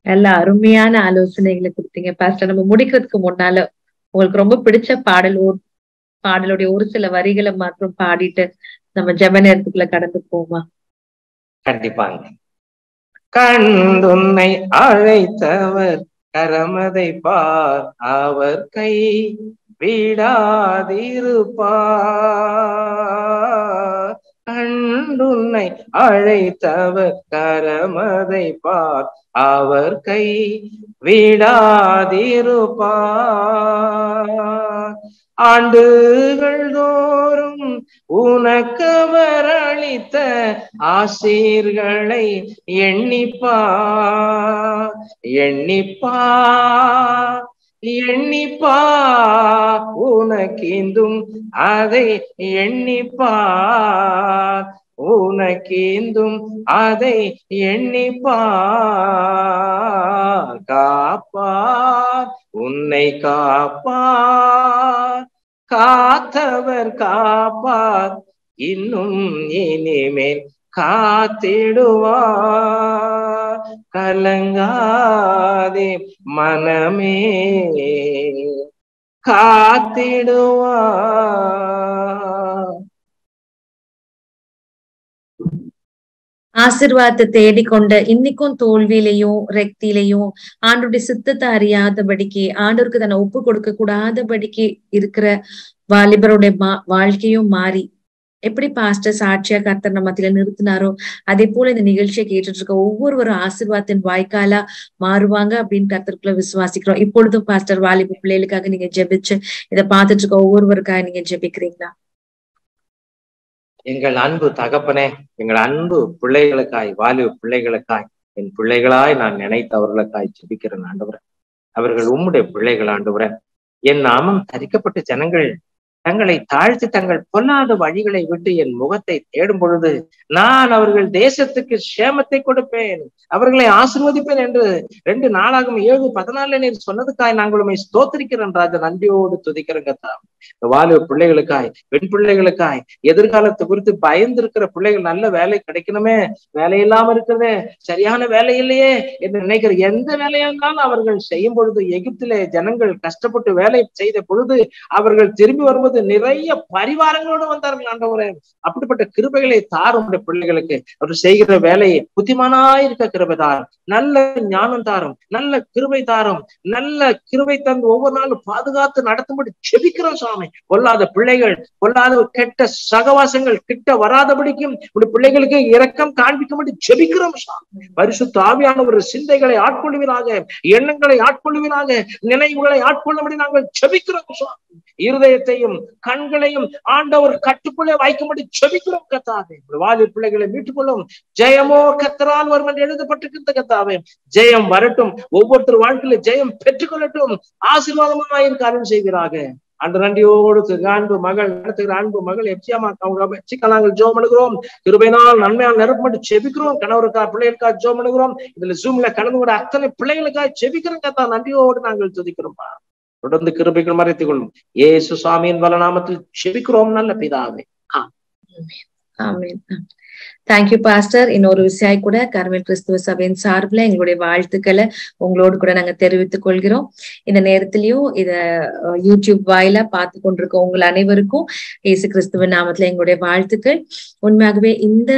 நல்ல அருமையான ஆலோசனைகளை கொடுத்தீங்க பாஸ்டர். நம்ம முடிக்கிறதுக்கு முன்னால உங்களுக்கு ரொம்ப பிடிச்ச பாடலுடைய ஒரு சில வரிகளை மாத்திரம் பாடிட்டு நம்ம ஜெப நேரத்துக்குள்ள கடந்து போமா? கண்டிப்பாங்க. கண்துன்னை அழைத்தவர் கரமதை பார், அவர் கை விடாதிருப்பார். கண்துன்னை அழைத்தவர் கரமதை பார், அவர் கை விடாதிருப்பார். ஆண்டுகள் தோறும் உனக்கவர் அளித்த ஆசீர்களை எண்ணிப்பார், எண்ணிப்பார், எண்ணிப்பார். உனக்கேந்தும் அதை எண்ணிப்பார், உனக்கேந்தும் அதை எண்ணிப்பார். காப்பார், உன்னை காப்பார், காத்தவர் காப்பார், இன்னும் இனிமேல் காத்திடுவார். கலங்காதே மனமே, காத்திடுவார். ஆசீர்வாதத்தை தேடிக்கொண்ட இன்னைக்கும் தோல்வியிலையும் ரெக்தியிலையும் ஆண்டோடைய சித்தத்தை அறியாதபடிக்கு, ஆண்டோருக்கு தன்னை ஒப்பு கொடுக்க கூடாதபடிக்கு இருக்கிற வாலிபருடைய வாழ்க்கையும் மாறி எப்படி பாஸ்டர் சாட்சியா கர்த்தர் நம்ம மத்தியில நிறுத்தினாரோ, அதே போல இந்த நிகழ்ச்சியை கேட்டுட்டு இருக்க ஒவ்வொருவரும் ஆசீர்வாதத்தின் வாய்க்காலா மாறுவாங்க அப்படின்னு கர்த்தருக்குள்ள விசுவாசிக்கிறோம். இப்பொழுதும் பாஸ்டர் வாலிப பிள்ளைகளுக்காக நீங்க ஜெபிச்சு இதை பார்த்துட்டு இருக்க ஒவ்வொருவருக்காக நீங்க ஜெபிக்கிறீங்களா? எங்கள் அன்பு தகப்பனே, எங்கள் அன்பு பிள்ளைகளுக்காய், வாலிப பிள்ளைகளுக்காய், என் பிள்ளைகளாய் நான் நினைத்த அவர்களுக்காய் ஜெபிக்கிறேன் ஆண்டவரே. அவர்கள் உம்முடைய பிள்ளைகள் ஆண்டவரே. என் நாமம் தரிக்கப்பட்ட ஜனங்கள் தங்களை தாழ்த்தி தங்கள் பொல்லாத வழிகளை விட்டு என் முகத்தை தேடும் பொழுது நான் அவர்கள் தேசத்துக்கு சேமத்தை கொடுப்பேன், அவர்களை ஆசீர்வதிப்பேன் என்று 2 நாளாகமம் 7:14 நீர் சொன்னதுக்காய் நாங்கள் உண்மை ஸ்தோத்திரிக்கிறோம் ராஜா. நன்றியோடு துதிக்கிறோம் கர்த்தா. வாலிப பிள்ளைகளுக்காய், பெண் பிள்ளைகளுக்காய், எதிர்காலத்தை குறித்து பயந்திருக்கிற பிள்ளைகள், நல்ல வேலை கிடைக்கணுமே, வேலை இல்லாம இருக்கிறது, சரியான வேலை இல்லையே என்று நினைக்கிற எந்த வேலையா இருந்தாலும் அவர்கள் செய்யும் பொழுது, எகிப்திலே ஜனங்கள் கஷ்டப்பட்டு வேலை செய்த பொழுது அவர்கள் திரும்பி வரும்போது நிறைய பரிவாரங்களோடு வந்தார்கள் ஆண்டவரே. அப்படிப்பட்ட கிருபைகளை தார் உடைய பிள்ளைகளுக்கு. அவர் செய்கிற வேலையை புத்திமானாயிருக்க கிருபை தாரும், நல்ல ஞானம் தாரும், நல்ல கிருபை தாரும், நல்ல கிருபை தந்து ஒவ்வொரு நாளும் பாதுகாத்து நடத்தும்படி செபிக்கிறோம் சுவாமி. பொல்லாத பிள்ளைகள், பொல்லாத கெட்ட சகவாசங்கள் கிட்ட வராதபடிக்கும் உடைய பிள்ளைகளுக்கு இரக்கம் காண்பிக்கும்படி செபிக்கிறோம் சுவாமி. பரிசுத்த ஆவியான ஒரு சிந்தைகளை ஆட்கொள்வீராக, எண்ணங்களை ஆட்கொள்வீராக, நினைவுகளை ஆட்கொள்ளும்படி நாங்கள் செபிக்கிறோம் சுவாமி. இருதயத்தையும் கண்களையும் ஆண்டவர் கட்டுக்குள்ளே வைக்கும்படி செபிக்கிறோம் கர்த்தாவே. வாலிப பிள்ளைகளை மீட்டுக்கொள்ளும். ஜெயமோ கர்த்தரால் வரும் என்று எழுதப்பட்டிருக்கிறது கர்த்தாவே. ஜெயம் வரட்டும், ஒவ்வொருத்தர் வாழ்க்கையில ஜெயம் பெற்றுக்கொள்ளட்டும். ஆசீர்வாதமாக காரியம் செய்வீராக அன்று. நன்றியோடு அன்பு மகள் நடத்துகிற அன்பு மகள் எப்சியாமா அவங்க நாங்கள் ஜோம் அணுகிறோம். கிருபையினால் நன்மையால் நிரப்பட்டு ஜெபிக்கிறோம். கணவருக்காக பிள்ளைகளுக்காக ஜோம் அணுகிறோம். இதுல ஜூம்ல கலந்து கூட அத்தனை பிள்ளைகளுக்காக ஜெபிக்கிறோம் கர்த்தா. நன்றியோடு நாங்கள் துதிக்கிறோம்பா. தொடர்ந்து கிருபைகள் மறைத்துக் கொள்ளும். இயேசு சாமியின் வலநாமத்தில் ஜெபிக்கிறோம் நல்ல பிதாவே. Thank you pastor. இன்னொரு விசையாய் கூட கார்மேல் கிறிஸ்துவ சபையின் சார்பில் எங்களுடைய வாழ்த்துக்களை உங்களோடு கூட நாங்க தெரிவித்துக் கொள்கிறோம். இந்த நேரத்திலயும் இத யூடியூப் வாயில பார்த்து கொண்டிருக்கோம் உங்கள் அனைவருக்கும் இயேசு கிறிஸ்துவ நாமத்துல எங்களுடைய வாழ்த்துக்கள். உண்மையாகவே இந்த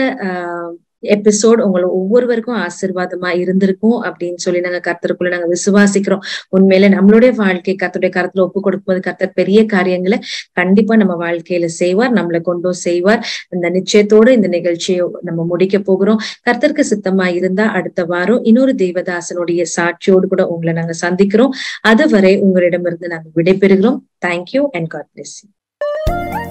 episode உங்களை ஒவ்வொருவருக்கும் ஆசீர்வாதமா இருந்திருக்கும் அப்படின்னு சொல்லி நாங்க கர்த்தருக்குள்ள நாங்க விசுவாசிக்கிறோம். உண்மையில நம்மளுடைய வாழ்க்கை கர்த்தருடைய கருத்துல ஒப்பு கொடுக்கும்போது கர்த்தர் பெரிய காரியங்களை கண்டிப்பா நம்ம வாழ்க்கையில செய்வார், நம்மளை கொண்டும் செய்வார். இந்த நிச்சயத்தோடு இந்த நிகழ்ச்சியை நம்ம முடிக்க போகிறோம். கர்த்தருக்கு சித்தமா இருந்தா அடுத்த வாரம் இன்னொரு தேவதாசனுடைய சாட்சியோடு கூட உங்களை நாங்க சந்திக்கிறோம். அதுவரை உங்களிடமிருந்து நாங்க விடைபெறுகிறோம். Thank you and God bless you.